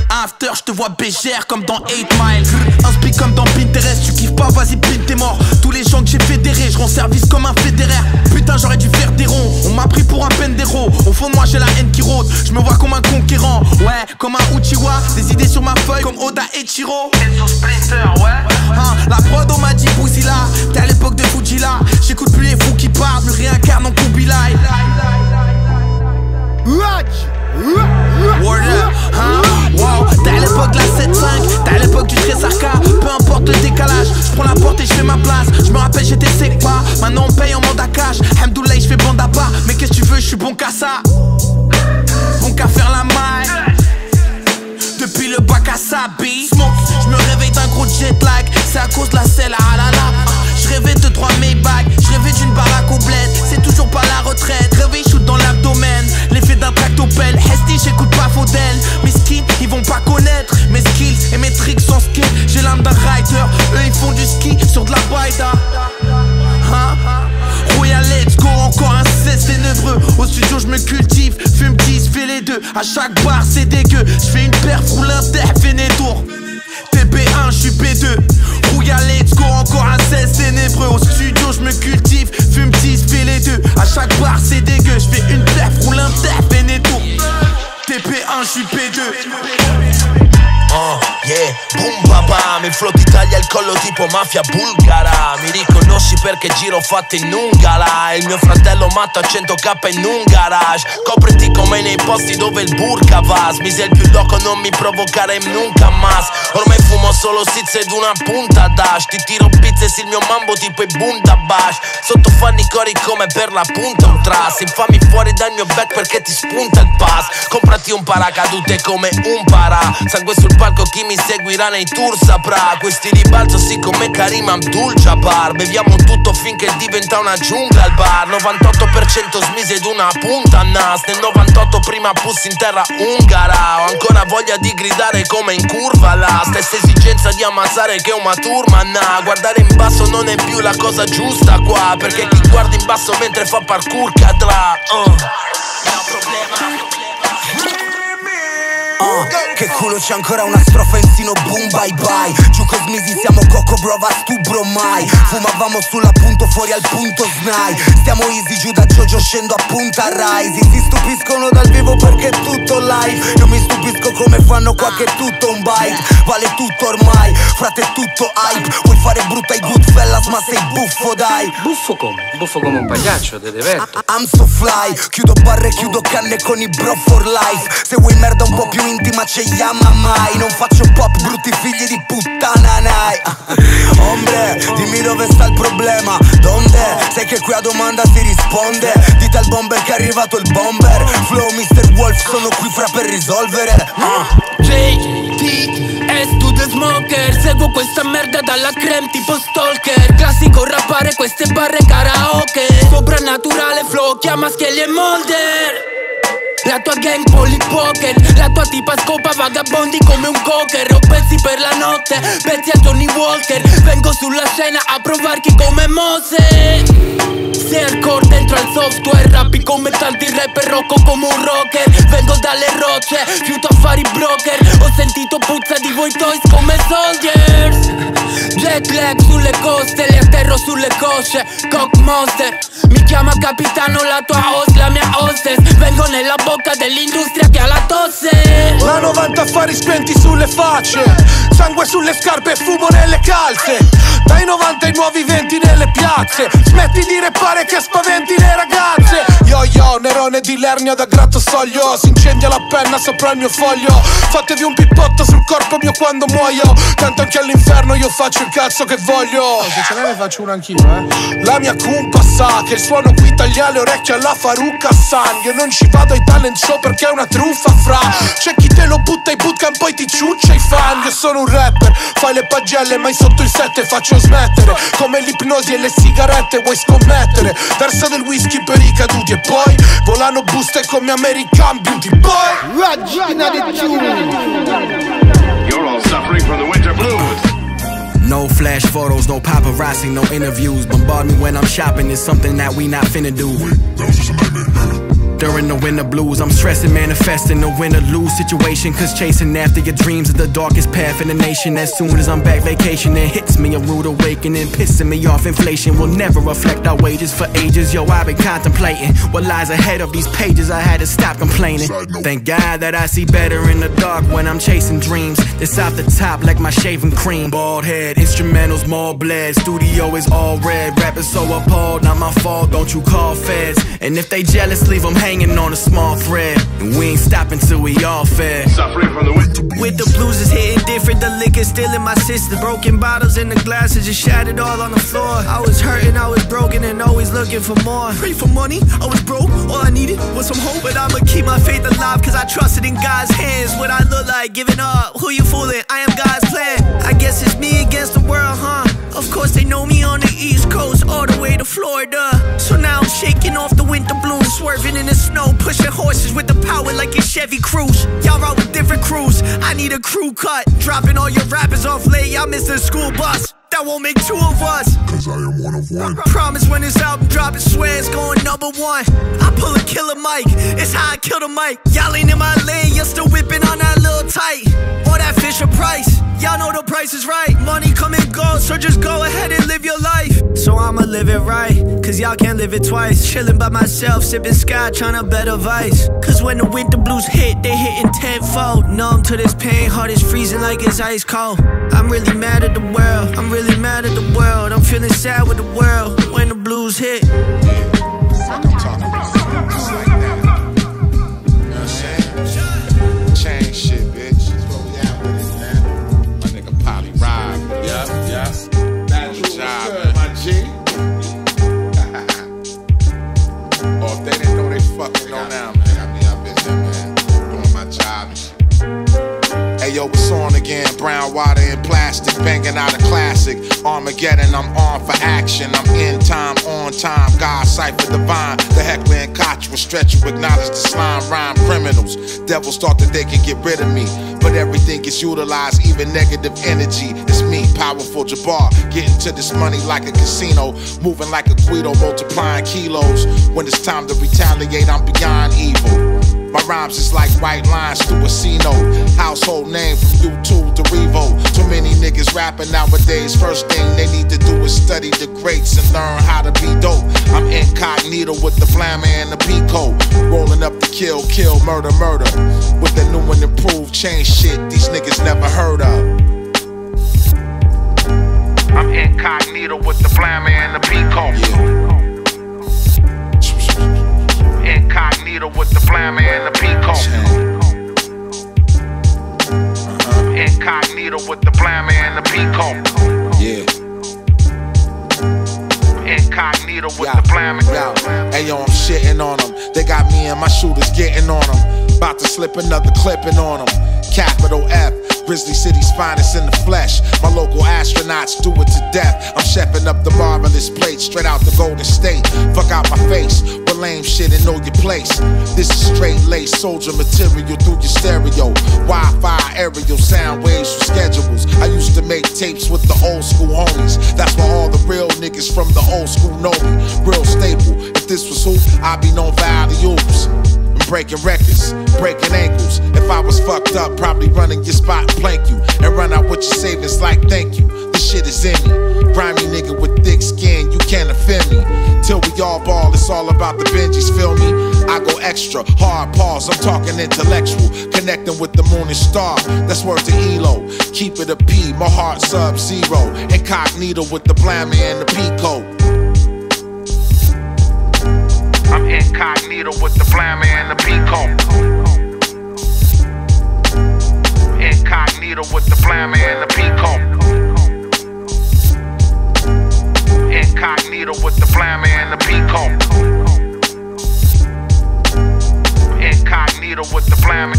After, je te vois bégère comme dans 8 Miles. Inspire comme dans Pinterest, tu kiffes pas, vas-y pin t'es mort. Tous les gens que j'ai fédérés, je rends service comme un fédéraire. Putain, j'aurais dû faire des ronds, on m'a pris pour un pendero. Au fond de moi j'ai la haine qui rôde, je me vois comme un conquérant. Ouais, comme un Uchiwa, des idées sur ma feuille comme Oda Ichiro. Enzo Splinter, ouais hein, la prod on m'a dit Bouzila, t'es à l'époque de Fujila. J'écoute plus les fous qui parlent, me réincarne en Kubilai. Word up, hein. Wow, t'es à l'époque de la 7-5, t'es à l'époque du Tresarca. Peu importe le décalage, j'prends la porte et j'fais ma place. J'me rappelle j'étais Sekpa, maintenant on paye en mandat cash. Hamdoulay j'fais bande à part, mais qu'est-ce tu veux, j'suis bon qu'à ça. Bon qu'à faire la maille, depuis le bac à Sabi. J'me réveille d'un gros jet lag, c'est à cause de la selle à la la. J'rêvais de 3 Maybach, j'rêvais d'une baraque au bled. C'est toujours pas la retraite, réveille shoot dans l'abdomen. L'effet d'un tractopelle, Hesti j'écoute pas Faudel. Mes skins, ils vont pas connaître mes skills et mes tricks sans skill. J'ai l'âme d'un rider, eux ils font du ski sur de la baïda. Hein? Royal let's go, encore un 16 ténébreux. Au studio je me cultive, fume 10, fais les deux. À chaque bar c'est dégueu, j'fais une paire, roule un terre, fais des tours. TP1, j'suis P2. Rouga, let's go, encore un 16 ténébreux. Au studio, j'me cultive, fume 10, fais les deux. A chaque bar, c'est dégueu, j'fais une tef, roule un tef, Benetton. TP1, j'suis P2. Oh, yeah, boom papà, mi flow t'Italia il collo tipo mafia bulgara. Mi riconosci perché giro fatte in Ungara. Il mio fratello matto a 100k in un garage. Copriti come nei posti dove il burka va. Mi sei il più loco, non mi provocare nunca mas. Ormai fumo solo sizze ed una punta dash. Ti tiro pizze il mio mambo tipo i bunda bash. Sotto fanno i cori come per la punta un tras. Infami fuori dal mio back perché ti spunta il pass. Comprati un paracadute come un para. Sangue sul palco, chi mi seguirà nei tour saprà. Questi ribalzo sì come Karim Abdul-Jabbar. Beviamo tutto finché diventa una giungla al bar. 98% smise ed una punta a nas. Nel 98 prima puss in terra ungara. Ho ancora voglia di gridare come in curva la. Stessa esigenza di ammazzare che una turmanna. Guardare in basso non è più la cosa giusta qua, perché chi guarda in basso mentre fa parkour cadrà. Che culo, c'è ancora una strofa insino boom bye bye. Giù con smisi siamo Coco Brova stubro mai. Fumavamo sull'appunto fuori al punto snai. Stiamo easy giù da Jojo scendo a punta Rise. Si stupiscono dal vivo perché è tutto live. Io mi stupisco come fanno qua che è tutto un bite. Vale tutto ormai, frate è tutto hype. Vuoi fare brutta ai Goodfellas ma sei buffo dai. Buffo come un pagliaccio, te diverto. I'm so fly, chiudo barre, chiudo canne con i bro for life. Se vuoi merda un po' più intima c'è Yamamai. Non faccio pop, brutti figli di puttana nai. Ombre, dimmi dove sta il problema. Donde? Sai che qui a domanda si risponde. Dite al bomber che è arrivato il bomber. Flow Mr. Wolf, sono qui fra per risolvere. JTS to the smoker. Seguo questa merda dalla creme tipo stalker. Classico rappare queste barre karaoke. Soprannaturale flow, chiama Skelly e Mulder. La tua gang polli poker, la tua tipa scopa vagabondi come un cocker. Ho pezzi per la notte, pezzi a Johnny Walker. Vengo sulla scena a provarchi come Mose. Sei hardcore dentro al software, rappi come tanti rapper, rocco come un rocker. Vengo dalle rocce, fiuto a fare i broker. Ho sentito puzza di voi toys come soldiers. Jet lag sulle coste, li atterro sulle cosce, cock monster. Mi chiama capitano la tua host, la mia hostess. Vengo nella bocca dell'industria che ha la tosse. La 90 affari spenti sulle facce, sangue sulle scarpe e fumo nelle calze. Dai 90 i nuovi venti nelle piazze, smetti di repare che spaventi le ragazze. Yo yo, Nerone di Lernia da Grattosoglio, si incendia la penna sopra il mio foglio. Fatevi un pippotto sul corpo mio quando muoio, tanto anche all'inferno io faccio il cazzo che voglio. Se ce l'hai ne faccio una anch'io, eh. La mia cumpa sa che il suono qui taglia le orecchie alla Farruca San. Io non ci vado ai talent show perché è una truffa, fra. C'è chi te lo butta in bootcamp, poi ti ciuccia i fan. Io sono un rapper, fai le pagelle, mai sotto il 7 faccio smettere. Come l'ipnosi e le sigarette vuoi scommettere. Versa del whisky per i caduti e poi volano buste come American Beauty Boy. Ragina di Giù. You're all suffering from the winter blues. No flash photos, no paparazzi, no interviews. Bombard me when I'm shopping, it's something that we not finna do. During the winter blues, I'm stressing, manifesting the win-or-lose situation. Cause chasing after your dreams is the darkest path in the nation. As soon as I'm back vacation, it hits me a rude awakening. Pissing me off, inflation will never reflect our wages for ages. Yo, I've been contemplating what lies ahead of these pages. I had to stop complaining. Thank God that I see better in the dark when I'm chasing dreams. It's off the top like my shaving cream. Bald head, instrumentals, more bled. Studio is all red, rappers so appalled. Not my fault, don't you call feds. And if they jealous, leave them hanging. Hanging on a small thread, and we ain't stopping till we all fed. Suffering from the winter blues. With the blues is hitting different, the liquor's still in my system. Broken bottles and the glasses just shattered all on the floor. I was hurting, I was broken, and always looking for more. Pray for money, I was broke, all I needed was some hope. But I'ma keep my faith alive, cause I trusted in God's hands. What I look like, giving up, who you fooling? I am God's plan. I guess it's me against the world, huh? Of course they know me on the East Coast, all the way to Florida. So now I'm shaking off the winter blues, swerving in the snow, pushing horses with the power like a Chevy Cruze. Y'all ride with different crews, I need a crew cut. Dropping all your rappers off late, y'all miss the school bus. That won't make two of us, cause I am one of one. Promise when this album dropping, swear it's going #1. I pull a killer mic, it's how I kill the mic. Y'all ain't in my lane, you're still whipping on that little tight. Or that Fisher Price, y'all know the price is right. Money come and go, so just go ahead and live your life. So I'ma live it right, cause y'all can't live it twice. Chilling by myself, sipping Sky, trying to better vice. Cause when the winter blues hit, they hitting tenfold. Numb to this pain, heart is freezing like it's ice cold. I'm really mad at the world, I'm really mad at the world. I'm feeling sad with the world when the blues hit. It's on again, brown water and plastic, banging out a classic, Armageddon, I'm on for action, I'm in time, on time, God cipher divine, the heckler and Koch stretch you, acknowledge the slime, rhyme criminals, devils thought that they could get rid of me, but everything gets utilized, even negative energy, it's me, powerful Jabbar, getting to this money like a casino, moving like a Guido, multiplying kilos, when it's time to retaliate, I'm beyond evil. My rhymes is like white lines through a casino. Household name from YouTube to Revo. Too many niggas rapping nowadays. First thing they need to do is study the greats and learn how to be dope. I'm incognito with the flammer and the pico. Rolling up the kill, kill, murder, murder. With the new and improved chain shit these niggas never heard of. I'm incognito with the flammer and the pico. Yeah. Incognito with the flammer and the peacock. Incognito with the flammer and the peacock. Yeah. Incognito with the flammer. Ayo, I'm shitting on them. They got me and my shooters getting on them. About to slip another clipping on them. Capital F, Grizzly City's finest in the flesh. My local astronauts do it to death. I'm chefing up the marvelous plate straight out the Golden State. Fuck out my face. lame shit and know your place. This is straight lace, soldier material through your stereo. Wi-Fi, aerial, sound waves for schedules. I used to make tapes with the old school homies. That's why all the real niggas from the old school know me. Real staple, if this was who, I'd be known via the oops. I'm breaking records, breaking ankles. If I was fucked up, probably running your spot and plank you. And run out with your savings like thank you. This shit is in me. Grimy nigga with thick skin, you can't offend me. Till we all ball, it's all about the Benjis, feel me? I go extra, hard pause, I'm talking intellectual. Connecting with the moon and star, that's word to ELO. Keep it a P, my heart sub-zero. Incognito with the blammy and the P-code. I'm incognito with the blammy and the P-code. Incognito with the blammy and the P-code. Incognito with the blammy and the P-code. Incognito with the blammy.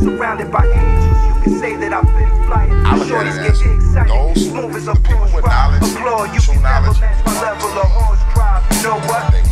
Surrounded by angels, you can say that I've been flying. I'm shorties get excited. Smooth as a Porsche ride. Applaud, you can never match my level of horse drive. You know what? We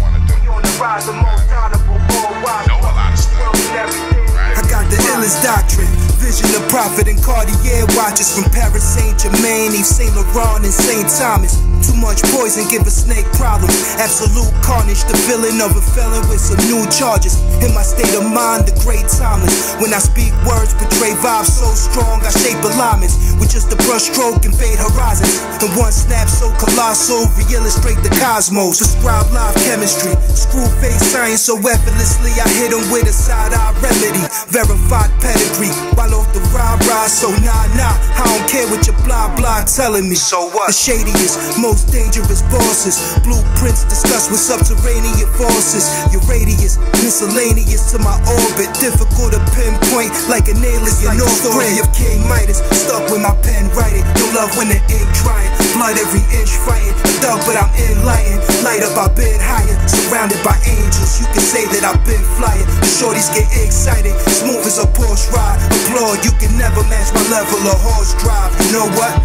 on the rise, the most honorable worldwide. Know a lot of stuff. I got the illest doctrine, vision of profit and Cartier watches from Paris, Saint Germain, Yves Saint Laurent and Saint Thomas. Too much poison, give a snake problem. Absolute carnage, the villain of a felon with some new charges. In my state of mind, the great timeless. When I speak words, betray vibes so strong, I shape alignments. With just a brush stroke, invade horizons. And one snap so colossal, re-illustrate the cosmos. Describe live chemistry, screw face science so effortlessly. I hit him with a side-eye remedy. Verified pedigree, while off the rah-rah, so nah, I don't care what your blah-blah telling me. So what? The shadiest, most dangerous bosses. Blueprints discussed with subterranean forces. Your radius, miscellaneous to my orbit. Difficult to pinpoint, like an alien. Like the story of King Midas, stuck with my pen writing. No love when the ink drying, blood every inch fighting. A thug, but I'm enlightened. Light up, I've been higher. Surrounded by angels, you can say that I've been flying. The shorties get excited. Smooth as a Porsche ride, applaud, you can never match my level of horse drive. You know what?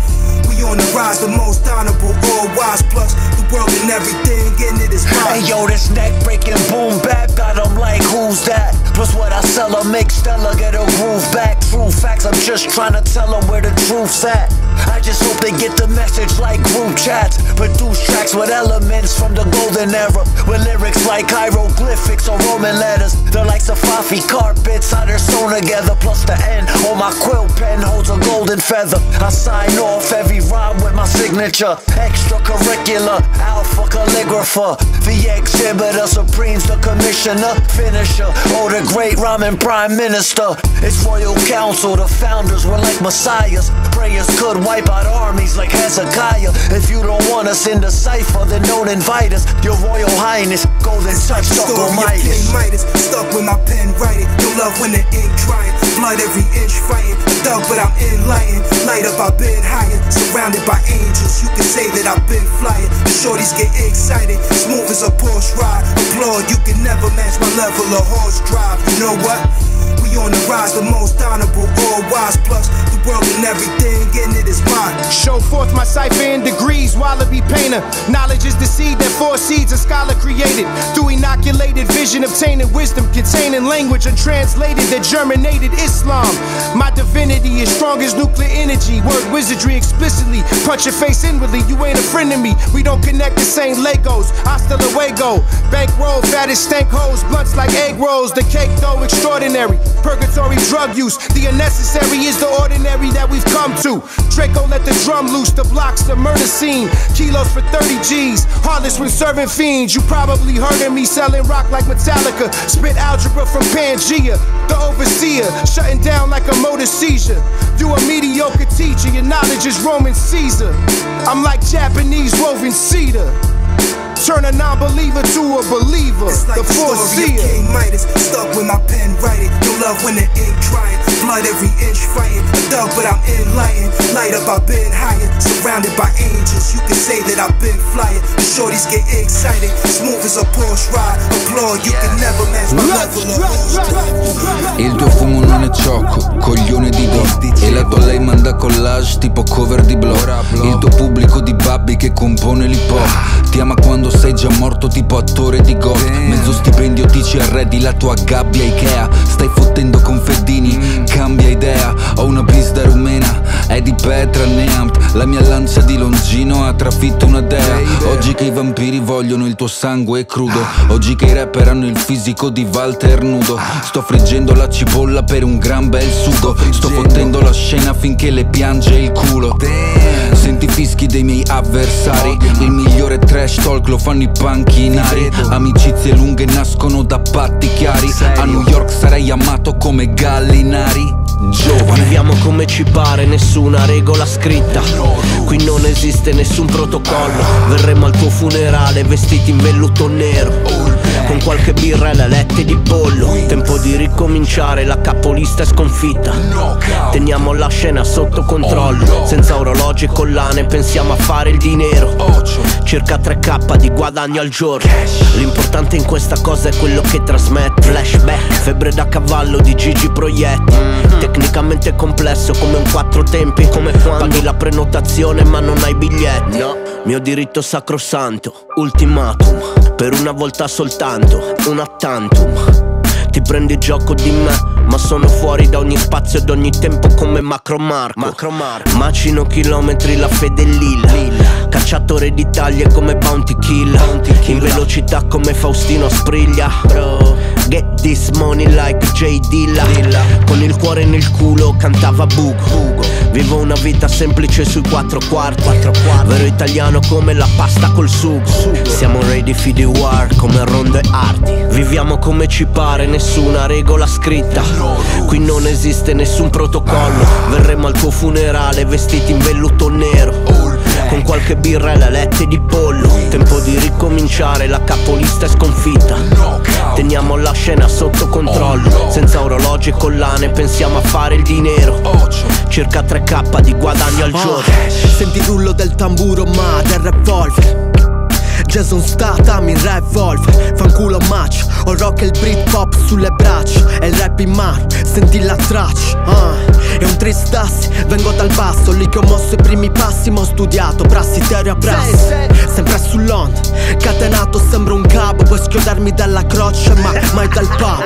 We on the rise, the most honorable, all wise, plus the world and everything in it is mine. Hey yo, this neck breaking boom bap, got them like who's that? Plus what I sell, I make Stella get a groove back. True facts, I'm just trying to tell them where the truth's at. I just hope they get the message like group chats. Produce tracks with elements from the golden era, with lyrics like hieroglyphics or Roman letters. They're like Safafi carpets, how they're sewn together. Plus the end on my quill pen holds a golden feather. I sign off every rhyme with my signature. Extracurricular, alpha calligrapher, the exhibitor, supremes the commissioner, finisher, or the great rhyming prime minister. It's royal council, the founders were like messiahs. Prayers could wipe out armies like Hezekiah. If you don't want us in the cipher, then don't invite us. Your royal highness, golden touch, stuck on Midas. Stuck with my pen writing, no love when the ink drying. Blood every inch fighting, a thug but I'm enlightened. Light up, I've been higher. Surrounded by angels, you can say that I've been flying. The shorties get excited, smooth as a Porsche ride. Applaud, you can never match my level of horse drive. You know what? We on the rise, the most honorable, all wise, plus the world and everything in it is mine. Show forth my cipher in degrees, wallaby painter. Knowledge is the seed that foresees a scholar created. Through inoculated vision, obtaining wisdom, containing language untranslated that germinated Islam. My divinity is strong as nuclear energy. Word wizardry explicitly, punch your face inwardly. You ain't a friend of me, we don't connect the same Legos. Hasta luego, bankroll, fattest stank hoes, blunts like egg rolls. The cake though extraordinary, purgatory drug use. The unnecessary is the ordinary that we've come to. Draco let the drum loose, the blocks, the murder scene. Kilos for 30 G's, heartless when serving fiends. You probably heard of me selling rock like Metallica. Spit algebra from Pangea, the overseer. Shutting down like a motor seizure. You a mediocre teacher, your knowledge is Roman Caesar. I'm like Japanese woven cedar. Turn a non-believer to a believer. Like the foreseer. King Midas, stuck with my pen writing. No love when the ink drying. Blood every inch fighting. A thug, but I'm enlightened. Light up, I've been higher. Surrounded by angels, you can say that I've been flying. The shorties get excited. Smooth as a Porsche ride. Applaud, you can never match my level of Porsche. Il tuo fumo non è gioco, coglione di dog. E la tua lei manda collage tipo cover di blog. Il tuo pubblico di babbi che compone l'hip hop. Ti ama quando sei già morto tipo attore di Ghost. Mezzo stipendio ti ci arredi la tua gabbia Ikea. Stai fottendo con Fedini, cambia idea. Ho una pista rumena, è di Petra Neamp. La mia lancia di Longino ha trafitto una dea. Oggi che i vampiri vogliono il tuo sangue crudo. Oggi che i rapper hanno il fisico di Walter nudo. Sto friggendo la cipolla per un gran bel sugo. Sto fottendo la scena finché le piange il culo. Senti i fischi dei miei avversari. Il migliore trash talk lo fanno i panchinari. Amicizie lunghe nascono da patti chiari. A New York sarei amato come Gallinari. Giovane. Viviamo come ci pare, nessuna regola scritta. Qui non esiste nessun protocollo. Verremo al tuo funerale vestiti in velluto nero, con qualche birra e le lette di pollo. Tempo di ricominciare, la capolista è sconfitta. Teniamo la scena sotto controllo, senza orologi e collane, pensiamo a fare il dinero. Circa 3K di guadagno al giorno. L'importante in questa cosa è quello che trasmette. Flashback, febbre da cavallo di Gigi Proietti. Tecnicamente complesso come un 4 tempi. Come quando paghi la prenotazione ma non hai biglietti. Mio diritto sacrosanto, ultimatum. Per una volta soltanto, un attantum. Ti prendi gioco di me, ma sono fuori da ogni spazio ed ogni tempo come Macromarco. Macino chilometri la fede lilla. Cacciatore di taglie come Bounty Killer. In velocità come Faustino Spriglia. Get this money like J Dilla. Con il cuore nel culo cantava Bugo. Vivo una vita semplice sui 4 quarti. Vero italiano come la pasta col sugo. Siamo ready for the war come Rondo e Arti. Viviamo come ci pare, nessuna regola scritta. Qui non esiste nessun protocollo. Verremo al tuo funerale vestiti in velluto nero, con qualche birra e le lette di pollo. Tempo di ricominciare, la capolista è sconfitta. Teniamo la scena sotto controllo, senza orologi e collane, pensiamo a fare il dinero. Circa 3K di guadagno al giorno. Senti il rullo del tamburo ma del revolver. Jason Statham in revolver. Fanculo match, ho rock e il Britpop sulle braccia. E il rap in mare, senti la traccia. E un tristassi, vengo dal basso. Lì che ho mosso i primi passi, ma ho studiato prassi, teoria, prassi. Sempre sull'onda, catenato sembra un cavo. Puoi schiodarmi dalla croce, ma mai dal pub.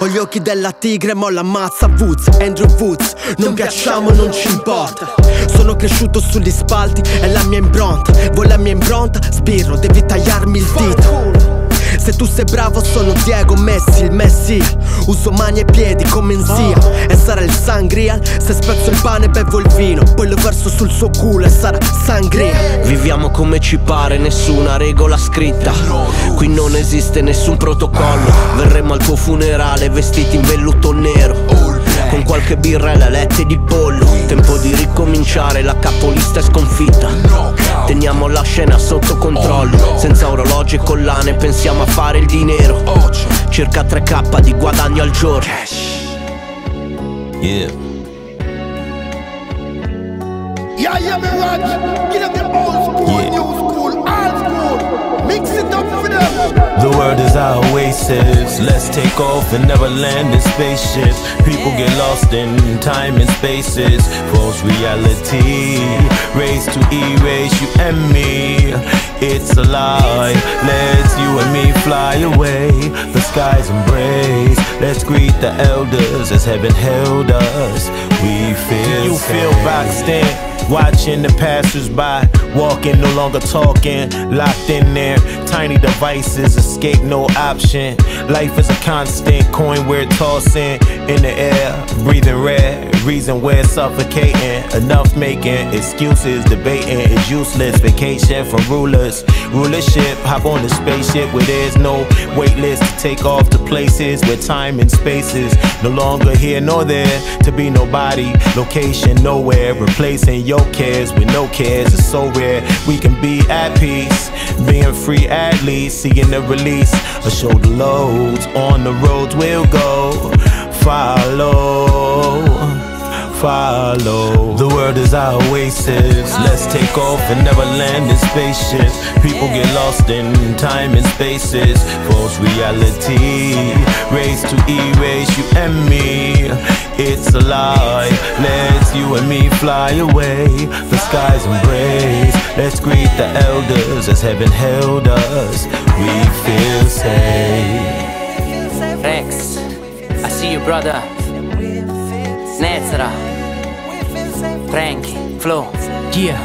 Ho gli occhi della tigre, mo l'ammazza Woods, Andrew Woods. Non piacciamo, non ci importa. Sono cresciuto sugli spalti, è la mia impronta. Vuoi la mia impronta? Sbirro, devi tagliarmi il dito. Se tu sei bravo sono Diego Messi, il Messi. Uso mani e piedi come Enzia. E sarà il sangria, se spezzo il pane bevo il vino. Poi lo verso sul suo culo e sarà sangria. Viviamo come ci pare, nessuna regola scritta. Qui non esiste nessun protocollo. Verremo al tuo funerale vestiti in velluto nero, con qualche birra e le lette di pollo. Tempo di ricominciare, la capolista è sconfitta. Teniamo la scena sotto controllo, senza orologi e collane, pensiamo a fare il dinero. Circa 3K di guadagno al giorno. Yeah. Yeah, yeah, man, Raj. Get up the old school, new school, old school. Mix it up for them. The world is our oasis. Let's take off and never land in spaceships. People get lost in time and spaces. False reality. Race to erase you and me. It's a lie. Let's you and me fly away. The skies embrace. Let's greet the elders as heaven held us. We feel you feel boxed in. Watching the passers-by, walking, no longer talking, locked in there. Tiny devices, escape, no option. Life is a constant, coin we're tossing in the air, breathing rare. Reason we're suffocating, enough making excuses, debating is useless. Vacation from rulers, rulership. Hop on the spaceship where there's no wait list to take off to places where time and space is no longer here nor there. To be nobody, location nowhere, replacing your cares with no cares. It's so rare we can be at peace, being free. free ad leads, seeing the release. A shoulder loads on the roads we'll go. Follow, follow. The world is our oasis. Let's take off and never land in spaceships. People get lost in time and spaces. False reality, race to erase you and me. It's a lie. Let's you and me fly away. The skies embrace. Let's greet the elders as heaven held us. We feel safe. Rex, I see you, brother. Nezra, Frankie, Flo, yeah.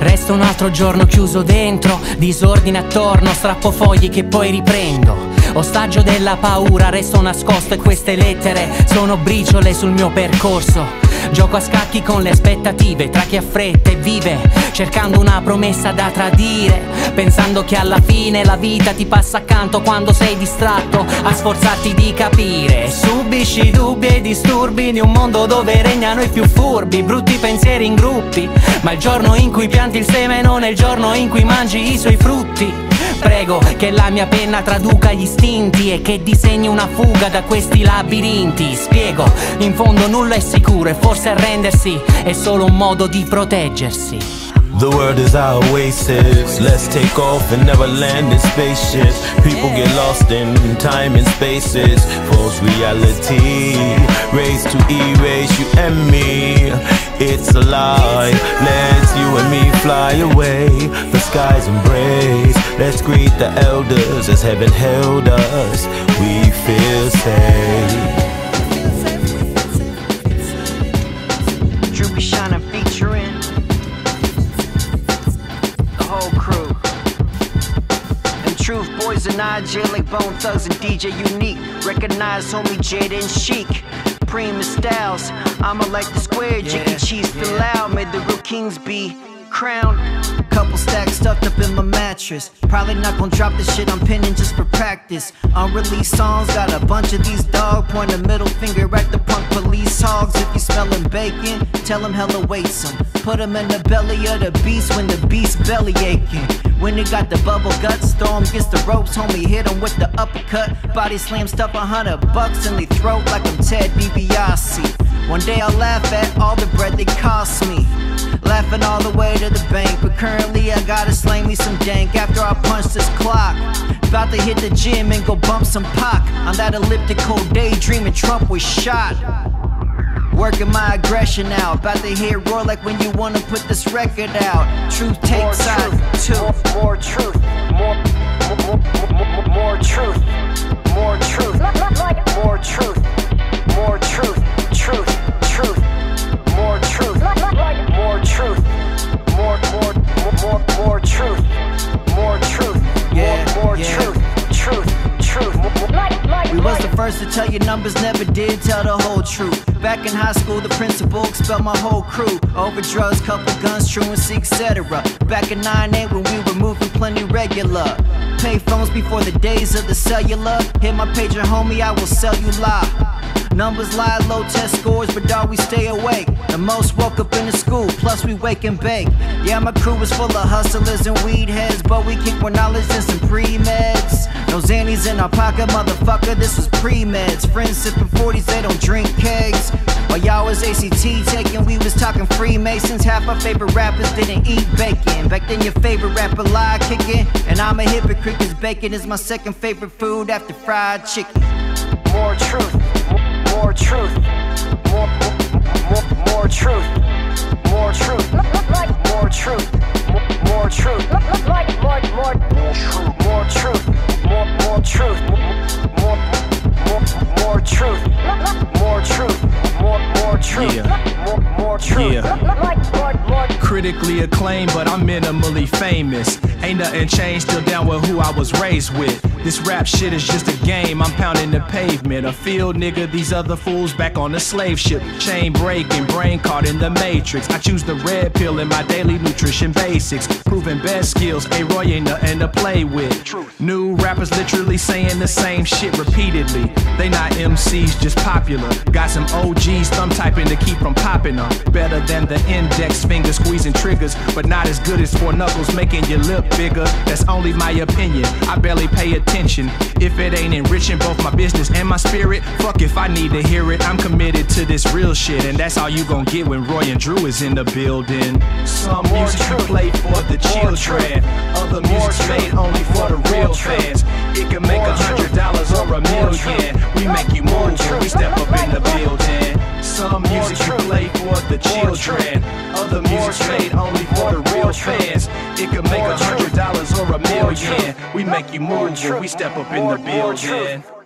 Resto un altro giorno chiuso dentro, disordine attorno, strappo fogli che poi riprendo. Ostaggio della paura, resto nascosto e queste lettere sono briciole sul mio percorso. Gioco a scacchi con le aspettative, tra chi ha fretta e vive, cercando una promessa da tradire, pensando che alla fine la vita ti passa accanto quando sei distratto a sforzarti di capire. Subisci dubbi e disturbi di un mondo dove regnano i più furbi, brutti pensieri in gruppi, ma il giorno in cui pianti il seme non è il giorno in cui mangi i suoi frutti. Prego che la mia penna traduca gli istinti e che disegni una fuga da questi labirinti. Spiego, in fondo nulla è sicuro e forse arrendersi è solo un modo di proteggersi. The world is our oasis. Let's take off and never land in spaceships. People get lost in time and spaces. False reality, race to erase you and me. It's a lie. Let's you and me fly away. The skies embrace. Let's greet the elders as heaven held us. We feel safe. Truth, boys and I, J like Bone Thugs and DJ Unique. Recognize homie Jada and Chic, Prima Styles. I'ma like the square, Jiggy Cheese the loud. Made the real kings be crowned. Couple stacks stuffed up in my mattress. Probably not gonna drop this shit I'm pinning just for practice. Unreleased songs, got a bunch of these dog. Point a middle finger at the punk police hogs. If you smellin' bacon, tell them hell awaits them. Put them in the belly of the beast when the beast's belly aching. When he got the bubble guts, throw him against the ropes, homie, hit him with the uppercut. Body slam stuff $100 in their throat like I'm Ted DiBiase. One day I'll laugh at all the bread they cost me, laughing all the way to the bank. But currently I gotta slay me some dank after I punch this clock. About to hit the gym and go bump some Pac. On that elliptical daydreaming Trump was shot. Working my aggression out. About to hear roar like when you wanna put this record out. Truth takes out two. More truth. More truth. More truth. More truth. More truth. Truth. Truth. More truth. More truth. More truth. More truth. More truth. Truth. Truth. We was the first to tell you numbers never did tell the whole truth. Back in high school, the principal expelled my whole crew. Over drugs, couple guns, truancy, etc. Back in 9-8 when we were moving plenty regular. Pay phones before the days of the cellular. Hit my pager, homie, I will sell you live. Numbers lie, low test scores, but dog, we stay awake. The most woke up in the school, plus we wake and bake. Yeah, my crew is full of hustlers and weed heads, but we kick more knowledge than some pre-meds. No Xannies in our pocket, motherfucker, this was pre-meds. Friends sipping 40s, they don't drink kegs. While y'all was ACT taking, we was talking Freemasons. Half our favorite rappers didn't eat bacon. Back then your favorite rapper lied kicking, and I'm a hypocrite cause bacon is my second favorite food after fried chicken. More truth, more truth. More truth, more truth. More truth, more truth. More truth, more truth. More truth, more truth. More truth, more truth. Critically acclaimed, but I'm minimally famous. Ain't nothing changed, still down with who I was raised with. This rap shit is just a game, I'm pounding the pavement. A field nigga, these other fools back on the slave ship. Chain breaking, brain caught in the matrix. I choose the red pill in my daily nutrition basics. Proving best skills, A-Roy ain't nothing to play with. New rappers literally saying the same shit repeatedly. They not MCs, just popular. Got some OGs, thumb typing to keep from popping up. Better than the index finger squeezing triggers, but not as good as four knuckles making your lip bigger. That's only my opinion, I barely pay attention. If it ain't enriching both my business and my spirit, fuck if I need to hear it. I'm committed to this real shit, and that's all you gon' get when Roy and Drew is in the building. Some music you play for the children, other music made only for the real fans. It can make $100 or $1 million. We make you more when we step up in the building. Some music you play for the children, other music made only for the real fans. It could make $100 or $1 million. We make you more when we step up in the building.